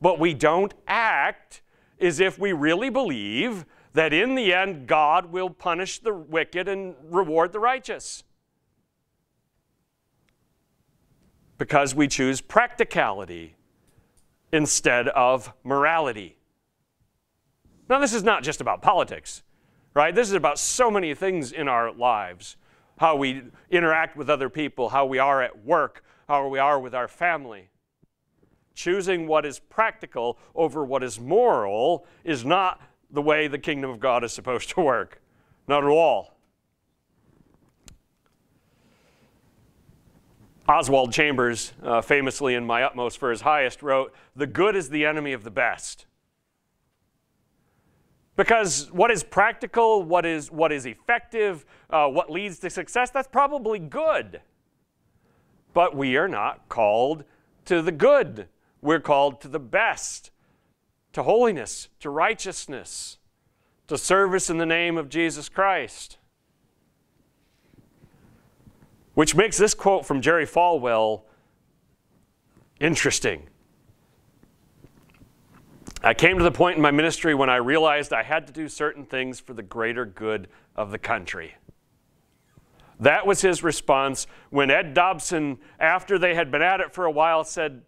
but we don't act as if we really believe that in the end God will punish the wicked and reward the righteous. Because we choose practicality instead of morality. Now, this is not just about politics, right? This is about so many things in our lives, how we interact with other people, how we are at work, how we are with our family. Choosing what is practical over what is moral is not the way the kingdom of God is supposed to work, not at all. Oswald Chambers, famously in My Utmost for His Highest, wrote, "The good is the enemy of the best." Because what is practical, what is effective, what leads to success, that's probably good. But we are not called to the good. We're called to the best, to holiness, to righteousness, to service in the name of Jesus Christ. Which makes this quote from Jerry Falwell interesting. I came to the point in my ministry when I realized I had to do certain things for the greater good of the country. That was his response when Ed Dobson, after they had been at it for a while, said,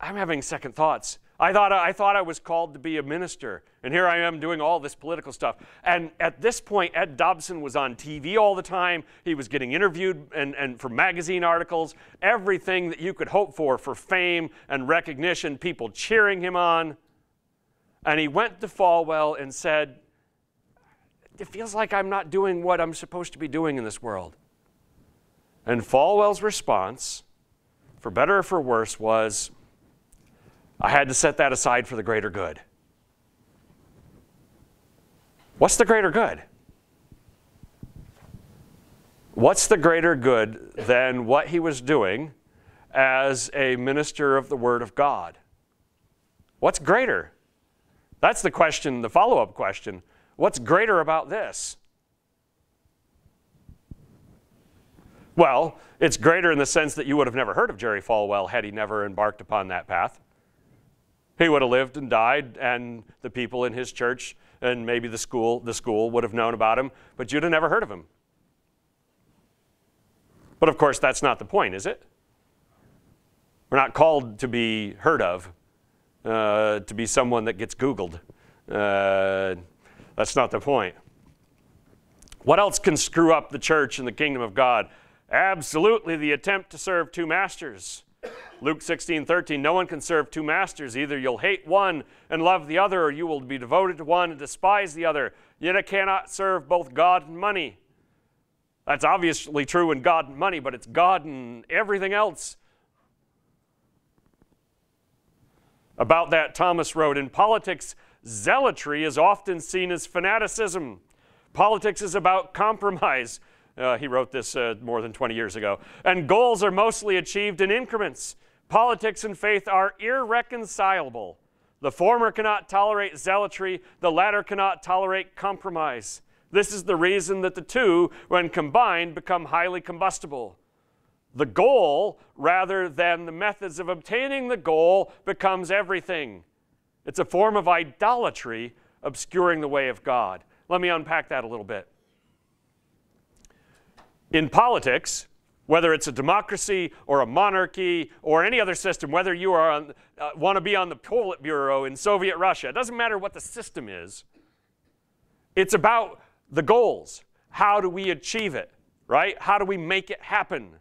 I'm having second thoughts. I thought I was called to be a minister, and here I am doing all this political stuff. And at this point, Ed Dobson was on TV all the time. He was getting interviewed and for magazine articles, everything that you could hope for fame and recognition, people cheering him on. And he went to Falwell and said, it feels like I'm not doing what I'm supposed to be doing in this world. And Falwell's response, for better or for worse, was, I had to set that aside for the greater good. What's the greater good? What's the greater good than what he was doing as a minister of the Word of God? What's greater? That's the question, the follow-up question. What's greater about this? Well, it's greater in the sense that you would have never heard of Jerry Falwell had he never embarked upon that path. He would have lived and died, and the people in his church and maybe the school would have known about him, but you'd have never heard of him. But of course, that's not the point, is it? We're not called to be heard of, to be someone that gets Googled. That's not the point. What else can screw up the church and the kingdom of God? Absolutely the attempt to serve two masters. Luke 16:13, no one can serve two masters. Either you'll hate one and love the other, or you will be devoted to one and despise the other. Yet I cannot serve both God and money. That's obviously true in God and money, but it's God and everything else. About that, Thomas wrote, in politics, zealotry is often seen as fanaticism. Politics is about compromise. He wrote this more than 20 years ago. And goals are mostly achieved in increments. Politics and faith are irreconcilable. The former cannot tolerate zealotry. The latter cannot tolerate compromise. This is the reason that the two, when combined, become highly combustible. The goal, rather than the methods of obtaining the goal, becomes everything. It's a form of idolatry obscuring the way of God. Let me unpack that a little bit. In politics, whether it's a democracy or a monarchy or any other system, whether you are want to be on the Politburo in Soviet Russia, it doesn't matter what the system is. It's about the goals. How do we achieve it, right? How do we make it happen?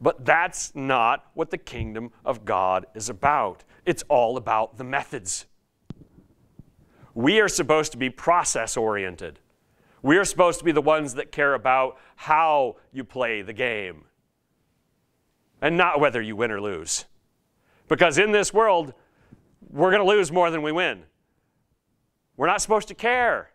But that's not what the kingdom of God is about. It's all about the methods. We are supposed to be process-oriented. We are supposed to be the ones that care about how you play the game and not whether you win or lose. Because in this world, we're going to lose more than we win. We're not supposed to care.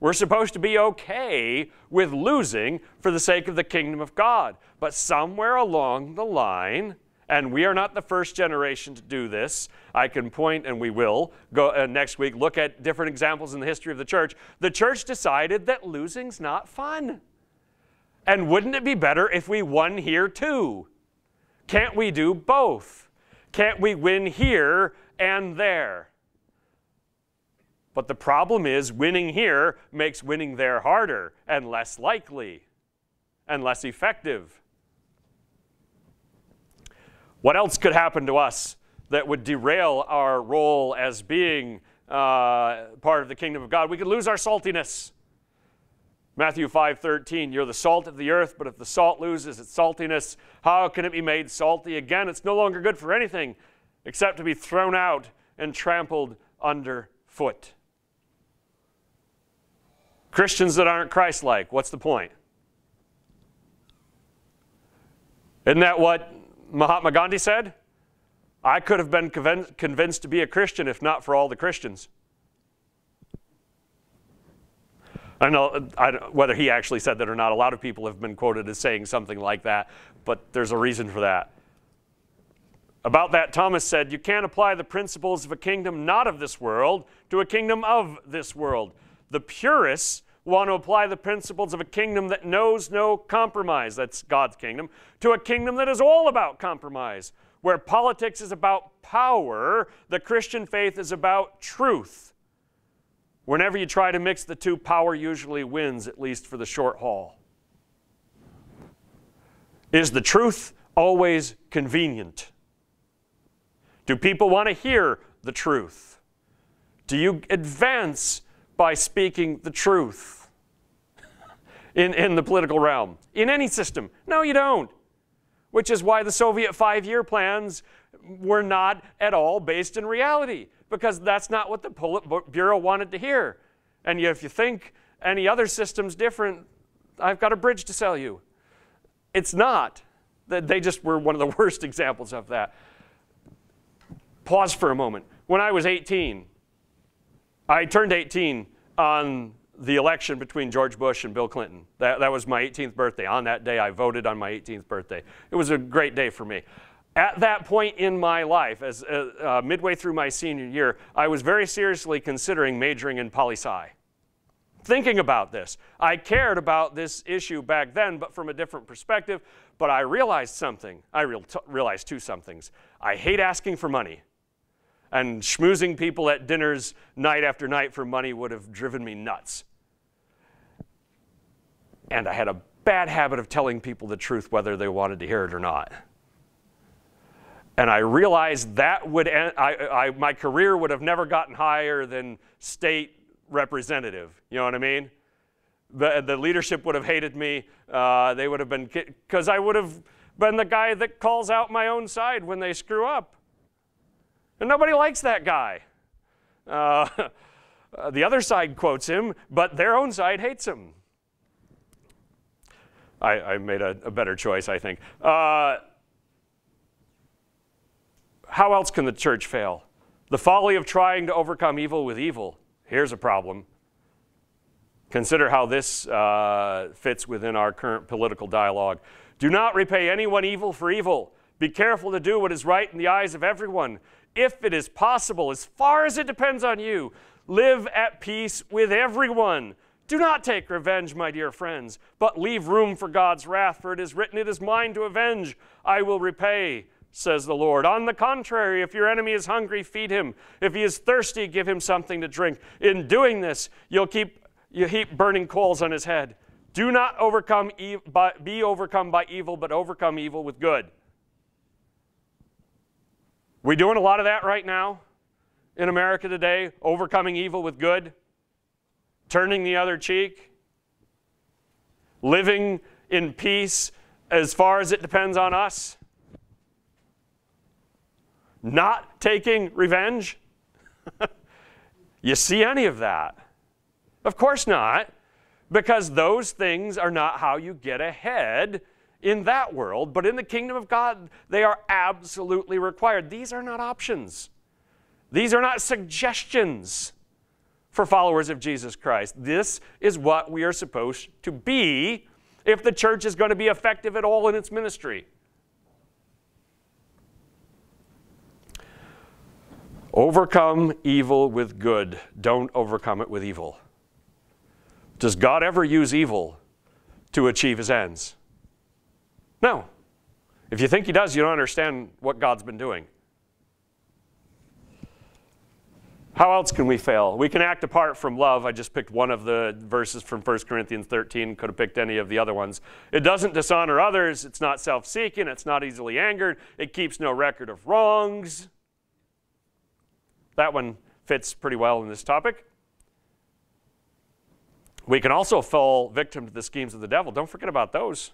We're supposed to be okay with losing for the sake of the kingdom of God. But somewhere along the line, and we are not the first generation to do this. I can point, and we will, go next week, look at different examples in the history of the church. The church decided that losing's not fun. And wouldn't it be better if we won here too? Can't we do both? Can't we win here and there? But the problem is winning here makes winning there harder and less likely and less effective. What else could happen to us that would derail our role as being part of the kingdom of God? We could lose our saltiness. Matthew 5:13, you're the salt of the earth, but if the salt loses its saltiness, how can it be made salty again? It's no longer good for anything except to be thrown out and trampled underfoot. Christians that aren't Christ-like, what's the point? Isn't that what Mahatma Gandhi said? I could have been convinced to be a Christian if not for all the Christians. I know whether he actually said that or not, a lot of people have been quoted as saying something like that, but there's a reason for that. About that, Thomas said, you can't apply the principles of a kingdom not of this world to a kingdom of this world. The purists want to apply the principles of a kingdom that knows no compromise, that's God's kingdom, to a kingdom that is all about compromise, where politics is about power, the Christian faith is about truth. Whenever you try to mix the two, power usually wins, at least for the short haul. Is the truth always convenient? Do people want to hear the truth? Do you advance by speaking the truth in the political realm, in any system? No, you don't. Which is why the Soviet five-year plans were not at all based in reality, because that's not what the Politburo wanted to hear. And if you think any other system's different, I've got a bridge to sell you. It's not. They just were one of the worst examples of that. Pause for a moment. When I was 18, I turned 18 on the election between George Bush and Bill Clinton. That was my 18th birthday. On that day, I voted on my 18th birthday. It was a great day for me. At that point in my life, as midway through my senior year, I was very seriously considering majoring in poli-sci. Thinking about this, I cared about this issue back then, but from a different perspective. But I realized something. I realized two somethings. I hate asking for money, and schmoozing people at dinners night after night for money would have driven me nuts. And I had a bad habit of telling people the truth whether they wanted to hear it or not. And I realized that would end, my career would have never gotten higher than state representative, you know what I mean? The leadership would have hated me. They would have been, because I would have been the guy that calls out my own side when they screw up. And nobody likes that guy. The other side quotes him, but their own side hates him. I made a better choice, I think. How else can the church fail? The folly of trying to overcome evil with evil. Here's a problem. Consider how this fits within our current political dialogue. Do not repay anyone evil for evil. Be careful to do what is right in the eyes of everyone. If it is possible, as far as it depends on you, live at peace with everyone. Do not take revenge, my dear friends, but leave room for God's wrath, for it is written, it is mine to avenge. I will repay, says the Lord. On the contrary, if your enemy is hungry, feed him. If he is thirsty, give him something to drink. In doing this, you heap burning coals on his head. Do not be overcome by evil, but overcome evil with good. We doing a lot of that right now in America today, overcoming evil with good, turning the other cheek, living in peace as far as it depends on us. Not taking revenge? You see any of that? Of course not, because those things are not how you get ahead in that world, but in the kingdom of God, they are absolutely required. These are not options. These are not suggestions for followers of Jesus Christ. This is what we are supposed to be if the church is going to be effective at all in its ministry. Overcome evil with good. Don't overcome it with evil. Does God ever use evil to achieve his ends? No. If you think he does, you don't understand what God's been doing. How else can we fail? We can act apart from love. I just picked one of the verses from 1 Corinthians 13. Could have picked any of the other ones. It doesn't dishonor others. It's not self-seeking. It's not easily angered. It keeps no record of wrongs. That one fits pretty well in this topic. We can also fall victim to the schemes of the devil. Don't forget about those.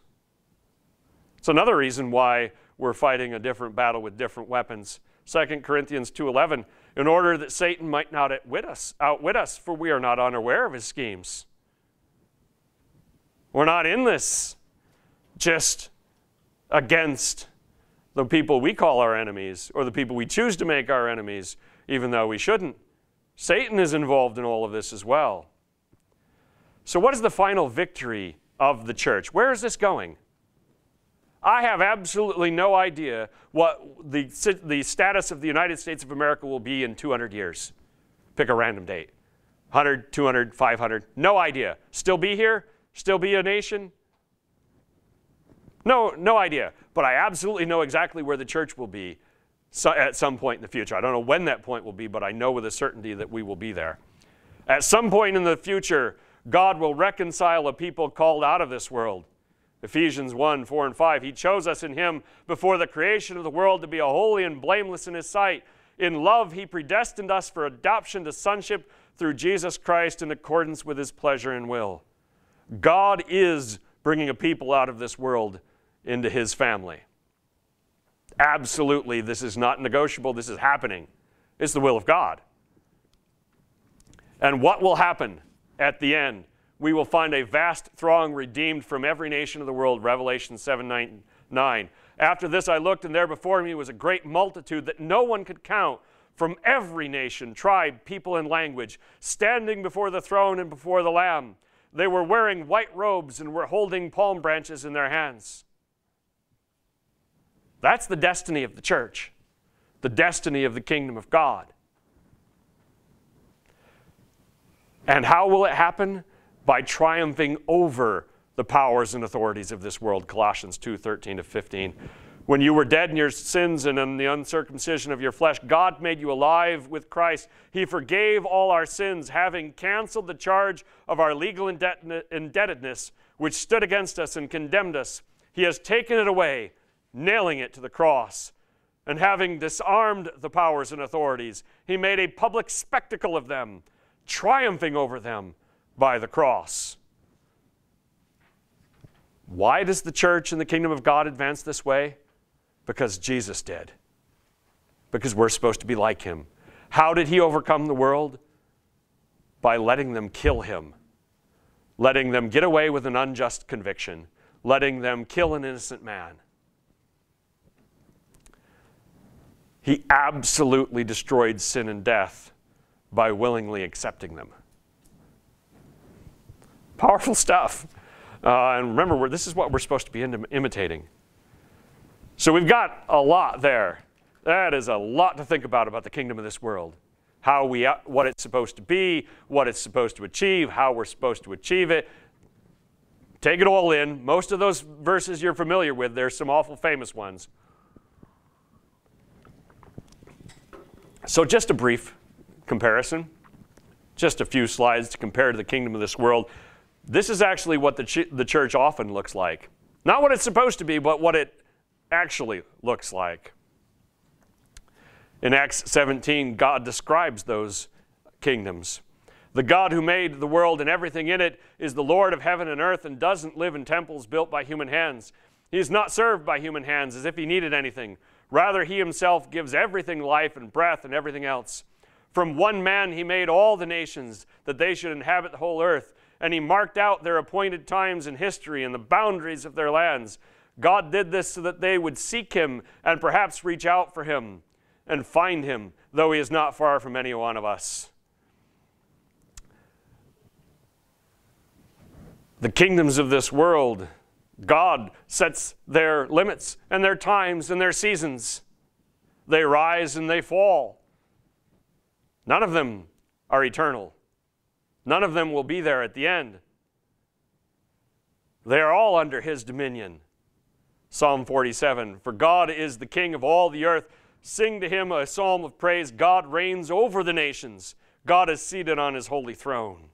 It's another reason why we're fighting a different battle with different weapons. 2 Corinthians 2:11, in order that Satan might not outwit us, for we are not unaware of his schemes. We're not in this just against the people we call our enemies or the people we choose to make our enemies, even though we shouldn't. Satan is involved in all of this as well. So what is the final victory of the church? Where is this going? I have absolutely no idea what the status of the United States of America will be in 200 years. Pick a random date. 100, 200, 500, no idea. Still be here? Still be a nation? No idea. But I absolutely know exactly where the church will be. So at some point in the future. I don't know when that point will be, but I know with a certainty that we will be there. At some point in the future, God will reconcile a people called out of this world. Ephesians 1:4-5, He chose us in Him before the creation of the world to be holy and blameless in His sight. In love, He predestined us for adoption to sonship through Jesus Christ in accordance with His pleasure and will. God is bringing a people out of this world into His family. Absolutely, this is not negotiable. This is happening. It's the will of God. And what will happen at the end we will find a vast throng redeemed from every nation of the world, Revelation 7:9. After this I looked, and there before me was a great multitude that no one could count, from every nation, tribe, people, and language, standing before the throne and before the Lamb. They were wearing white robes and were holding palm branches in their hands. That's the destiny of the church, the destiny of the kingdom of God. And how will it happen? By triumphing over the powers and authorities of this world, Colossians 2:13-15. When you were dead in your sins and in the uncircumcision of your flesh, God made you alive with Christ. He forgave all our sins, having canceled the charge of our legal indebtedness, which stood against us and condemned us. He has taken it away, nailing it to the cross. And having disarmed the powers and authorities, he made a public spectacle of them, triumphing over them by the cross. Why does the church and the kingdom of God advance this way? Because Jesus did. Because we're supposed to be like him. How did he overcome the world? By letting them kill him. Letting them get away with an unjust conviction. Letting them kill an innocent man. He absolutely destroyed sin and death by willingly accepting them. Powerful stuff. And remember, this is what we're supposed to be imitating. So we've got a lot there. That is a lot to think about the kingdom of this world. How what it's supposed to be, what it's supposed to achieve, how we're supposed to achieve it. Take it all in. Most of those verses you're familiar with. There's some awful famous ones. So just a brief comparison. Just a few slides to compare to the kingdom of this world. This is actually what the church often looks like. Not what it's supposed to be, but what it actually looks like. In Acts 17, God describes those kingdoms. The God who made the world and everything in it is the Lord of heaven and earth and doesn't live in temples built by human hands. He is not served by human hands as if he needed anything. Rather, he himself gives everything life and breath and everything else. From one man he made all the nations that they should inhabit the whole earth. And he marked out their appointed times in history and the boundaries of their lands. God did this so that they would seek him and perhaps reach out for him and find him, though he is not far from any one of us. The kingdoms of this world, God sets their limits and their times and their seasons. They rise and they fall. None of them are eternal. None of them will be there at the end. They are all under his dominion. Psalm 47, for God is the king of all the earth. Sing to him a psalm of praise. God reigns over the nations. God is seated on his holy throne.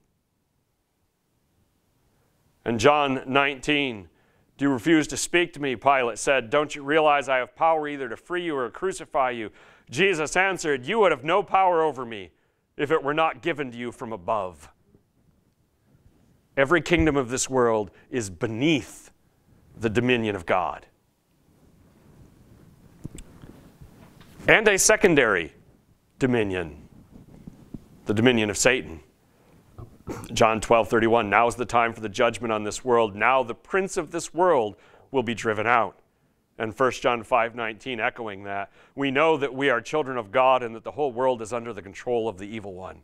And John 19, do you refuse to speak to me? Pilate said, don't you realize I have power either to free you or crucify you? Jesus answered, you would have no power over me if it were not given to you from above. Every kingdom of this world is beneath the dominion of God. And a secondary dominion, the dominion of Satan. John 12:31, now is the time for the judgment on this world. Now the prince of this world will be driven out. And 1 John 5:19, echoing that, we know that we are children of God and that the whole world is under the control of the evil one.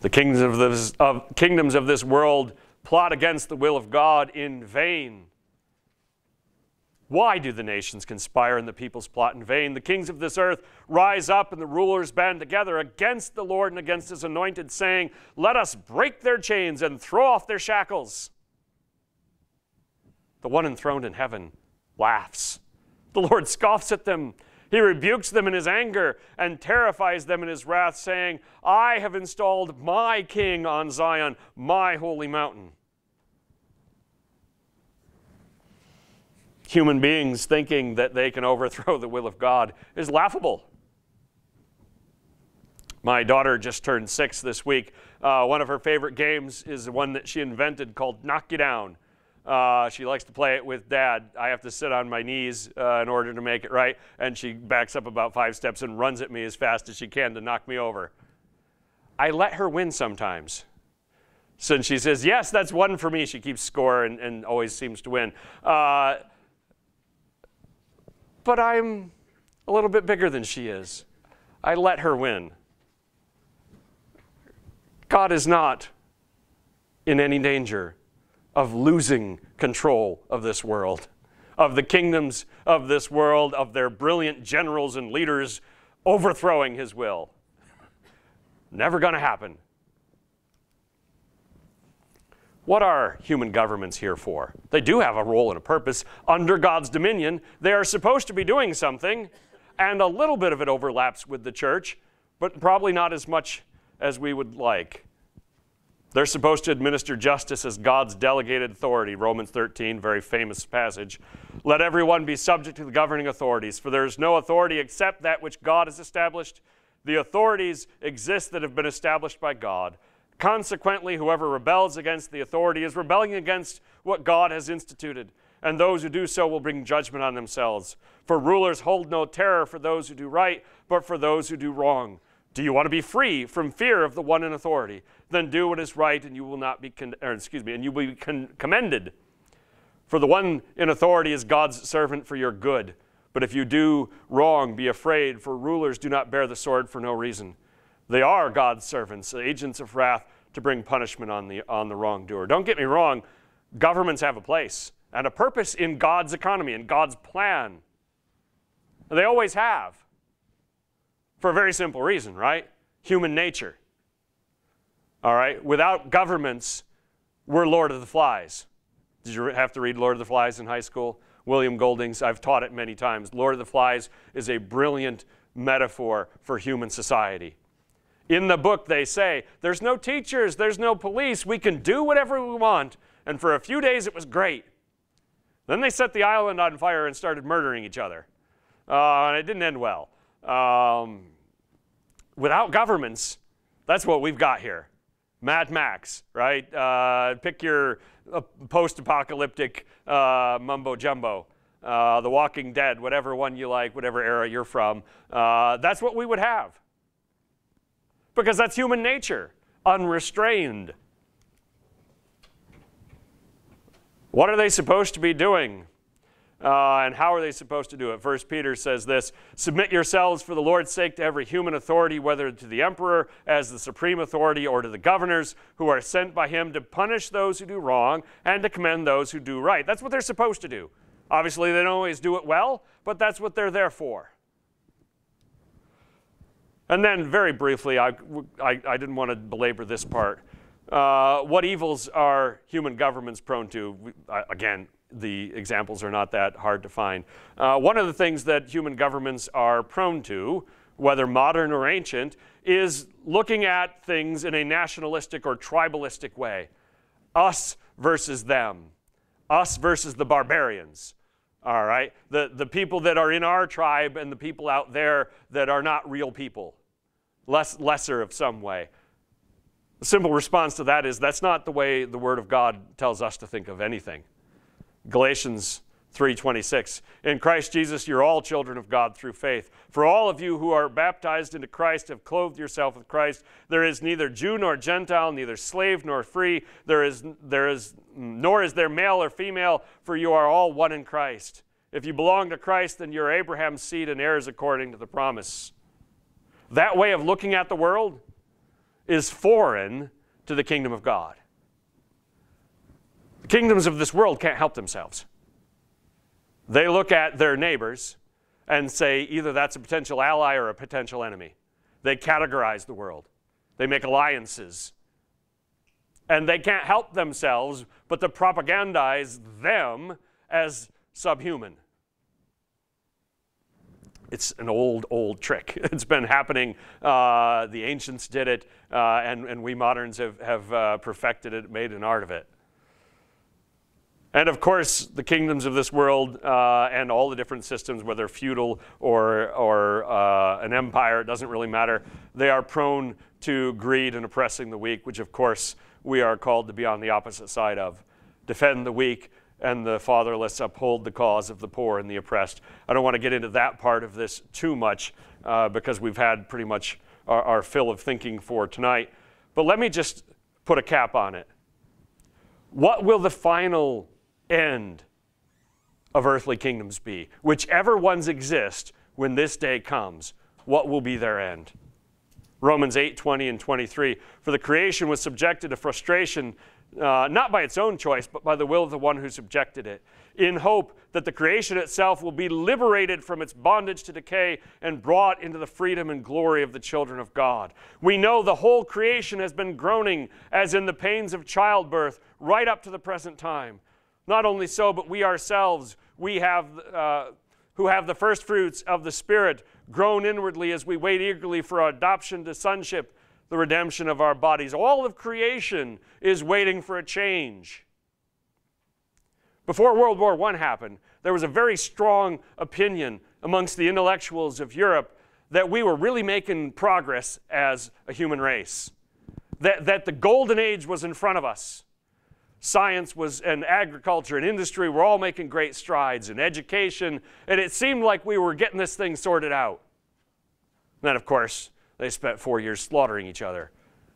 The kingdoms of this world plot against the will of God in vain. Why do the nations conspire and the peoples plot in vain? The kings of this earth rise up and the rulers band together against the Lord and against his anointed, saying, let us break their chains and throw off their shackles. The one enthroned in heaven laughs. The Lord scoffs at them. He rebukes them in his anger and terrifies them in his wrath, saying, I have installed my king on Zion, my holy mountain. Human beings thinking that they can overthrow the will of God is laughable. My daughter just turned 6 this week. One of her favorite games is the one that she invented called Knock You Down. She likes to play it with Dad. I have to sit on my knees in order to make it right. And she backs up about 5 steps and runs at me as fast as she can to knock me over. I let her win sometimes. Since she says, yes, that's one for me, she keeps score and always seems to win. But I'm a little bit bigger than she is. I let her win. God is not in any danger of losing control of this world, of the kingdoms of this world, of their brilliant generals and leaders overthrowing his will. Never going to happen. What are human governments here for? They do have a role and a purpose. Under God's dominion, they are supposed to be doing something, and a little bit of it overlaps with the church, but probably not as much as we would like. They're supposed to administer justice as God's delegated authority. Romans 13, very famous passage. Let everyone be subject to the governing authorities, for there is no authority except that which God has established. The authorities exist that have been established by God. Consequently, whoever rebels against the authority is rebelling against what God has instituted, and those who do so will bring judgment on themselves. For rulers hold no terror for those who do right, but for those who do wrong. Do you want to be free from fear of the one in authority? Then do what is right, and you will not be commended. For the one in authority is God's servant for your good. But if you do wrong, be afraid, for rulers do not bear the sword for no reason. They are God's servants, agents of wrath, to bring punishment on the wrongdoer. Don't get me wrong, governments have a place and a purpose in God's economy, in God's plan. And they always have. For a very simple reason, right? Human nature. All right? Without governments, we're Lord of the Flies. Did you have to read Lord of the Flies in high school? William Golding's, I've taught it many times. Lord of the Flies is a brilliant metaphor for human society. In the book, they say, there's no teachers, there's no police, we can do whatever we want. And for a few days, it was great. Then they set the island on fire and started murdering each other. And it didn't end well. Without governments, that's what we've got here. Mad Max, right? Pick your post-apocalyptic mumbo-jumbo. The Walking Dead, whatever one you like, whatever era you're from. That's what we would have. Because that's human nature, unrestrained. What are they supposed to be doing? And how are they supposed to do it? 1 Peter says this, submit yourselves for the Lord's sake to every human authority, whether to the emperor as the supreme authority or to the governors who are sent by him to punish those who do wrong and to commend those who do right. That's what they're supposed to do. Obviously, they don't always do it well, but that's what they're there for. And then, very briefly, I didn't want to belabor this part. What evils are human governments prone to? Again, the examples are not that hard to find. One of the things that human governments are prone to, whether modern or ancient, is looking at things in a nationalistic or tribalistic way. Us versus them. Us versus the barbarians. All right? The people that are in our tribe and the people out there that are not real people. Lesser of some way. The simple response to that is that's not the way the Word of God tells us to think of anything. Galatians 3:26, in Christ Jesus you're all children of God through faith. For all of you who are baptized into Christ have clothed yourself with Christ. There is neither Jew nor Gentile, neither slave nor free, nor is there male or female, for you are all one in Christ. If you belong to Christ, then you're Abraham's seed and heirs according to the promise. That way of looking at the world is foreign to the kingdom of God. The kingdoms of this world can't help themselves. They look at their neighbors and say either that's a potential ally or a potential enemy. They categorize the world. They make alliances. And they can't help themselves but to propagandize them as subhuman. It's an old, old trick. It's been happening. The ancients did it, and we moderns have perfected it, made an art of it. And of course, the kingdoms of this world and all the different systems, whether feudal or an empire, it doesn't really matter. They are prone to greed and oppressing the weak, which of course we are called to be on the opposite side of. Defend the weak, and the fatherless, uphold the cause of the poor and the oppressed. I don't want to get into that part of this too much because we've had pretty much our fill of thinking for tonight. But let me just put a cap on it. What will the final end of earthly kingdoms be? Whichever ones exist, when this day comes, what will be their end? Romans 8:20 and 23, for the creation was subjected to frustration, not by its own choice, but by the will of the one who subjected it, in hope that the creation itself will be liberated from its bondage to decay and brought into the freedom and glory of the children of God. We know the whole creation has been groaning as in the pains of childbirth right up to the present time. Not only so, but we ourselves, who have the first fruits of the Spirit, groan inwardly as we wait eagerly for our adoption to sonship, the redemption of our bodies. All of creation is waiting for a change. Before World War I happened, there was a very strong opinion amongst the intellectuals of Europe that we were really making progress as a human race, that the golden age was in front of us. Science was, and agriculture and industry were all making great strides, in education, and it seemed like we were getting this thing sorted out. And then, of course, they spent 4 years slaughtering each other.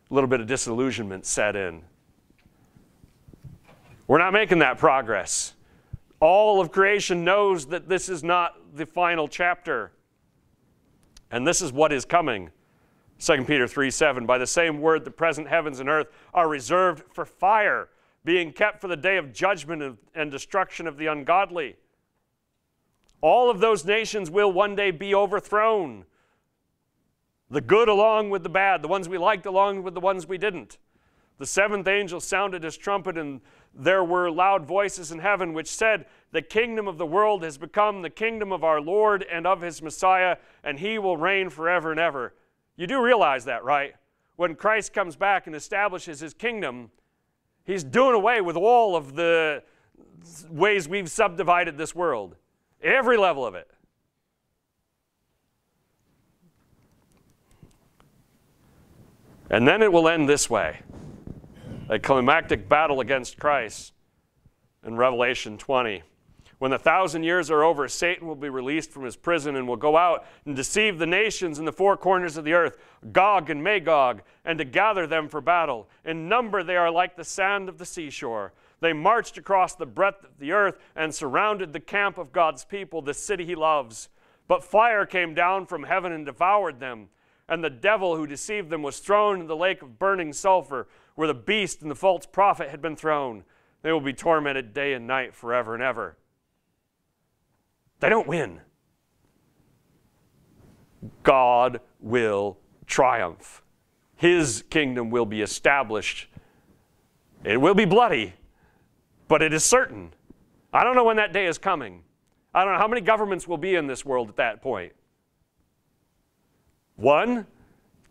A little bit of disillusionment set in. We're not making that progress. All of creation knows that this is not the final chapter. And this is what is coming. 2 Peter 3:7, by the same word, the present heavens and earth are reserved for fire, being kept for the day of judgment and destruction of the ungodly. All of those nations will one day be overthrown. The good along with the bad, the ones we liked along with the ones we didn't. The seventh angel sounded his trumpet, and there were loud voices in heaven which said, the kingdom of the world has become the kingdom of our Lord and of his Messiah, and he will reign forever and ever. You do realize that, right? When Christ comes back and establishes his kingdom, he's doing away with all of the ways we've subdivided this world, every level of it. And then it will end this way, a climactic battle against Christ in Revelation 20. When the 1,000 years are over, Satan will be released from his prison and will go out and deceive the nations in the four corners of the earth, Gog and Magog, and to gather them for battle. In number they are like the sand of the seashore. They marched across the breadth of the earth and surrounded the camp of God's people, the city he loves. But fire came down from heaven and devoured them, and the devil who deceived them was thrown in the lake of burning sulfur, where the beast and the false prophet had been thrown. They will be tormented day and night forever and ever. They don't win. God will triumph. His kingdom will be established. It will be bloody, but it is certain. I don't know when that day is coming. I don't know how many governments will be in this world at that point. One?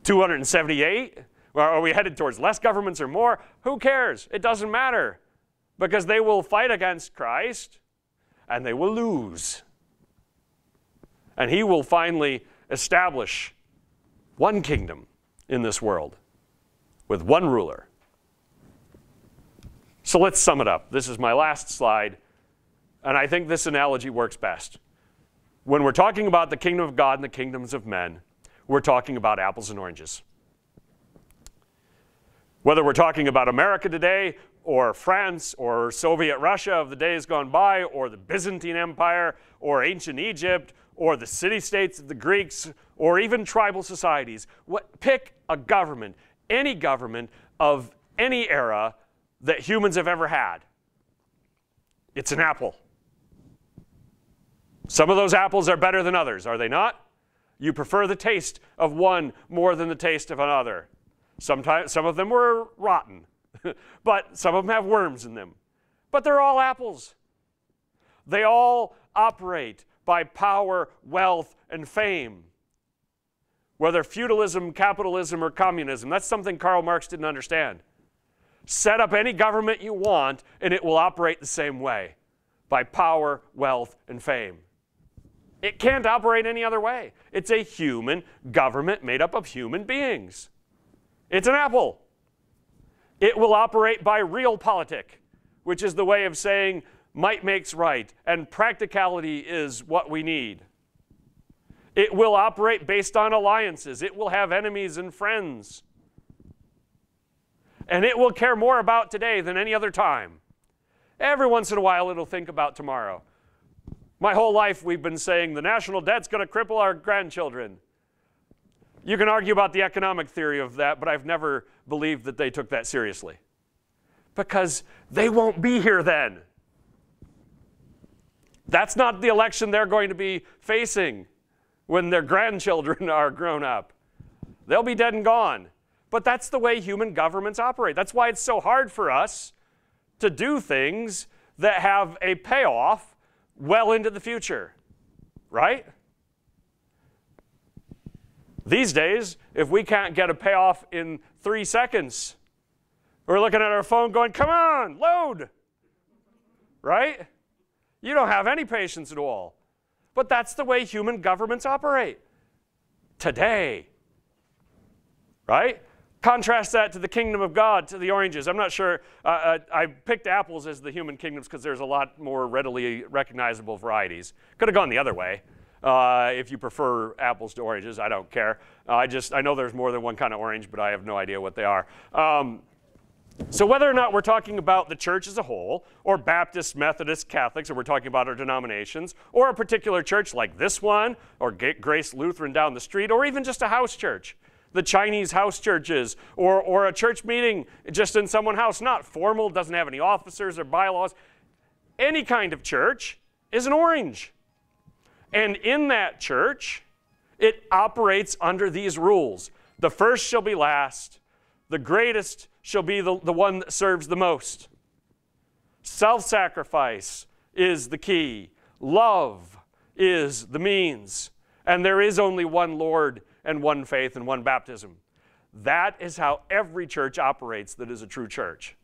278? Are we headed towards less governments or more? Who cares? It doesn't matter, because they will fight against Christ, and they will lose. And he will finally establish one kingdom in this world with one ruler. So let's sum it up. This is my last slide, and I think this analogy works best. When we're talking about the kingdom of God and the kingdoms of men, we're talking about apples and oranges. Whether we're talking about America today, or France, or Soviet Russia of the days gone by, or the Byzantine Empire, or ancient Egypt, or the city-states of the Greeks, or even tribal societies. Pick a government, any government of any era that humans have ever had. It's an apple. Some of those apples are better than others, are they not? You prefer the taste of one more than the taste of another. Sometimes, some of them were rotten. But some of them have worms in them. But they're all apples. They all operate by power, wealth, and fame. Whether feudalism, capitalism, or communism, that's something Karl Marx didn't understand. Set up any government you want, and it will operate the same way, by power, wealth, and fame. It can't operate any other way. It's a human government made up of human beings. It's an apple. It will operate by real politic, which is the way of saying might makes right, and practicality is what we need. It will operate based on alliances. It will have enemies and friends. And it will care more about today than any other time. Every once in a while, it'll think about tomorrow. My whole life, we've been saying the national debt's going to cripple our grandchildren. You can argue about the economic theory of that, but I've never believed that they took that seriously. Because they won't be here then. That's not the election they're going to be facing when their grandchildren are grown up. They'll be dead and gone. But that's the way human governments operate. That's why it's so hard for us to do things that have a payoff well into the future, right? These days, if we can't get a payoff in 3 seconds, we're looking at our phone going, come on, load, right? You don't have any patience at all. But that's the way human governments operate today, right? Contrast that to the kingdom of God, to the oranges. I'm not sure. I picked apples as the human kingdoms because there's a lot more readily recognizable varieties. Could have gone the other way if you prefer apples to oranges. I don't care. I know there's more than one kind of orange, but I have no idea what they are. So whether or not we're talking about the church as a whole, or Baptists, Methodists, Catholics, or we're talking about our denominations, or a particular church like this one, or Grace Lutheran down the street, or even just a house church. The Chinese house churches, or a church meeting just in someone's house, not formal, doesn't have any officers or bylaws. Any kind of church is an orange. And in that church, it operates under these rules. The first shall be last. The greatest shall be the one that serves the most. Self-sacrifice is the key. Love is the means. And there is only one Lord and one faith and one baptism. That is how every church operates that is a true church.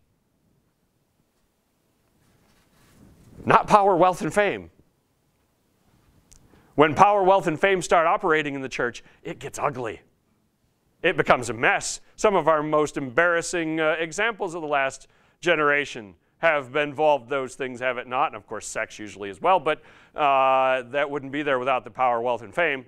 Not power, wealth, and fame. When power, wealth, and fame start operating in the church, it gets ugly. It becomes a mess. Some of our most embarrassing examples of the last generation have involved those things, have it not? And of course, sex usually as well, but that wouldn't be there without the power, wealth, and fame.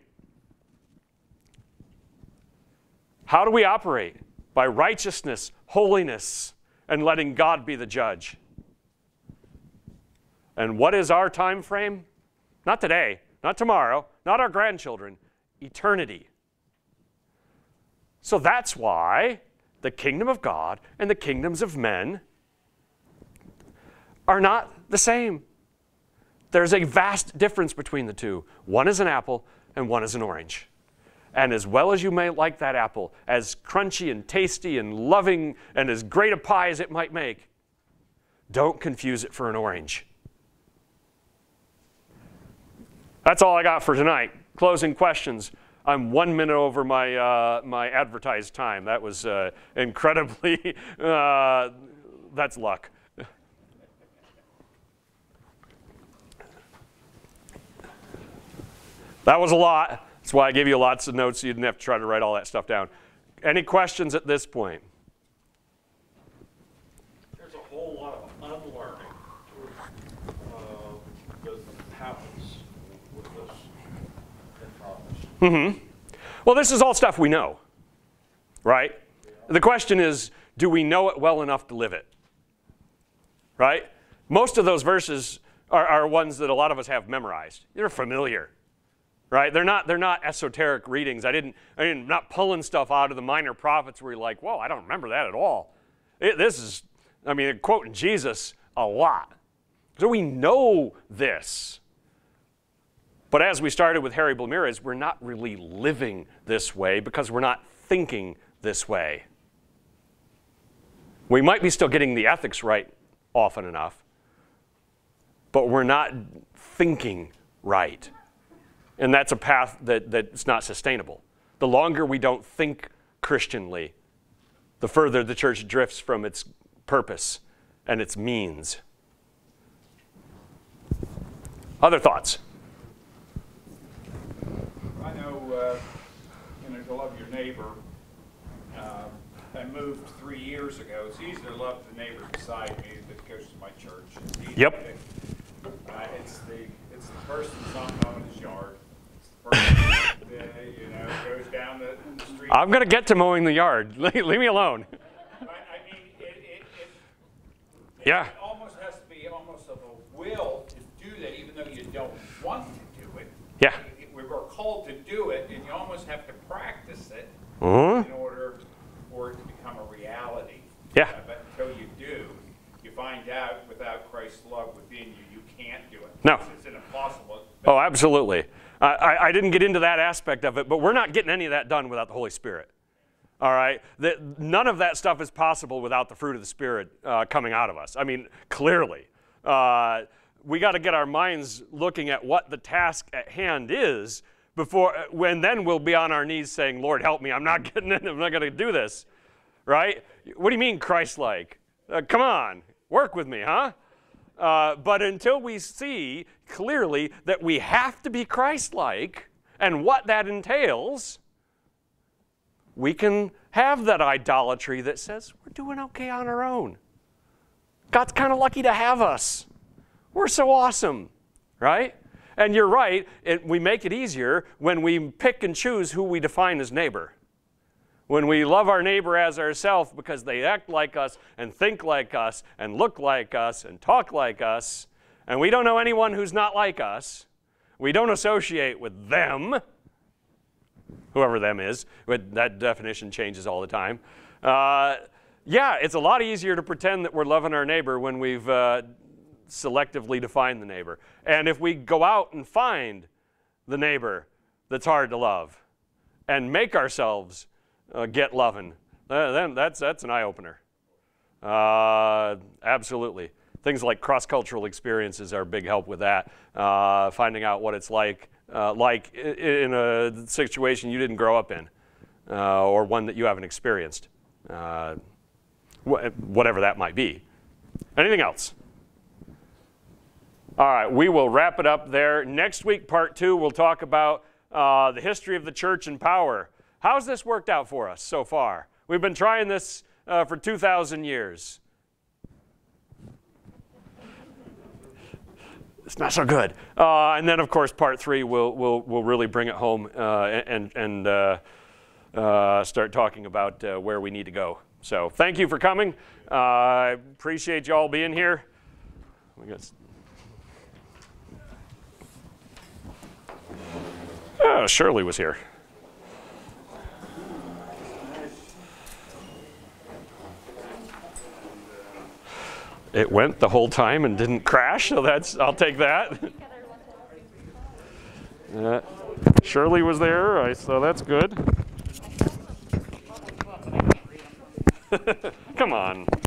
How do we operate? By righteousness, holiness, and letting God be the judge. And what is our time frame? Not today, not tomorrow, not our grandchildren, eternity. So that's why the kingdom of God and the kingdoms of men are not the same. There's a vast difference between the two. One is an apple and one is an orange. And as well as you may like that apple, as crunchy and tasty and loving and as great a pie as it might make, don't confuse it for an orange. That's all I got for tonight. Closing questions. I'm 1 minute over my, my advertised time. That was incredibly, that's luck. That was a lot. That's why I gave you lots of notes so you didn't have to try to write all that stuff down. Any questions at this point? There's a whole lot of unlearning that happens with this in progress. Well, this is all stuff we know, right? Yeah. The question is, do we know it well enough to live it, right? Most of those verses are ones that a lot of us have memorized. They're familiar. Right? They're not esoteric readings. I'm not pulling stuff out of the minor prophets where you're like, whoa, I don't remember that at all. This is, I mean, they're quoting Jesus a lot. So we know this. But as we started with Harry Blamires, we're not really living this way because we're not thinking this way. We might be still getting the ethics right often enough, but we're not thinking right. And that's a path that's not sustainable. The longer we don't think Christianly, the further the church drifts from its purpose and its means. Other thoughts? I know, you know, to love your neighbor I moved 3 years ago. It's easy to love the neighbor beside me that goes to my church. It's yep. It's the person that's not mowing his yard. It's the person that goes down the street. I'm going to get to mowing the yard. Leave me alone. But, I mean, it almost has to be almost of a will to do that, even though you don't want to do it. Yeah. We were called to do it, and you almost have to practice it in order for it to become a reality. Yeah. But until you do, you find out without Christ's love within you, you can't do it. No. It's an impossible. Oh, absolutely. I didn't get into that aspect of it, but we're not getting any of that done without the Holy Spirit. All right? None of that stuff is possible without the fruit of the Spirit coming out of us. I mean, clearly. We got to get our minds looking at what the task at hand is before, when then we'll be on our knees saying, "Lord, help me! I'm not getting in. I'm not going to do this." Right? What do you mean, Christ-like? Come on, work with me, huh? But until we see clearly that we have to be Christ-like and what that entails, we can have that idolatry that says we're doing okay on our own. God's kind of lucky to have us. We're so awesome, right? And you're right, we make it easier when we pick and choose who we define as neighbor. When we love our neighbor as ourselves because they act like us and think like us and look like us and talk like us, and we don't know anyone who's not like us, we don't associate with them, whoever them is, that definition changes all the time. Yeah, it's a lot easier to pretend that we're loving our neighbor when we've selectively define the neighbor. And if we go out and find the neighbor that's hard to love and make ourselves get loving, then that's an eye-opener. Absolutely. Things like cross-cultural experiences are a big help with that. Finding out what it's like in a situation you didn't grow up in or one that you haven't experienced, whatever that might be. Anything else? All right, we will wrap it up there. Next week, part 2, we'll talk about the history of the church and power. How's this worked out for us so far? We've been trying this for 2,000 years. It's not so good. And then, of course, part 3, we'll really bring it home and start talking about where we need to go. So thank you for coming. I appreciate you all being here. We got. Oh, Shirley was here. It went the whole time and didn't crash, so I'll take that. Shirley was there, so that's good. Come on.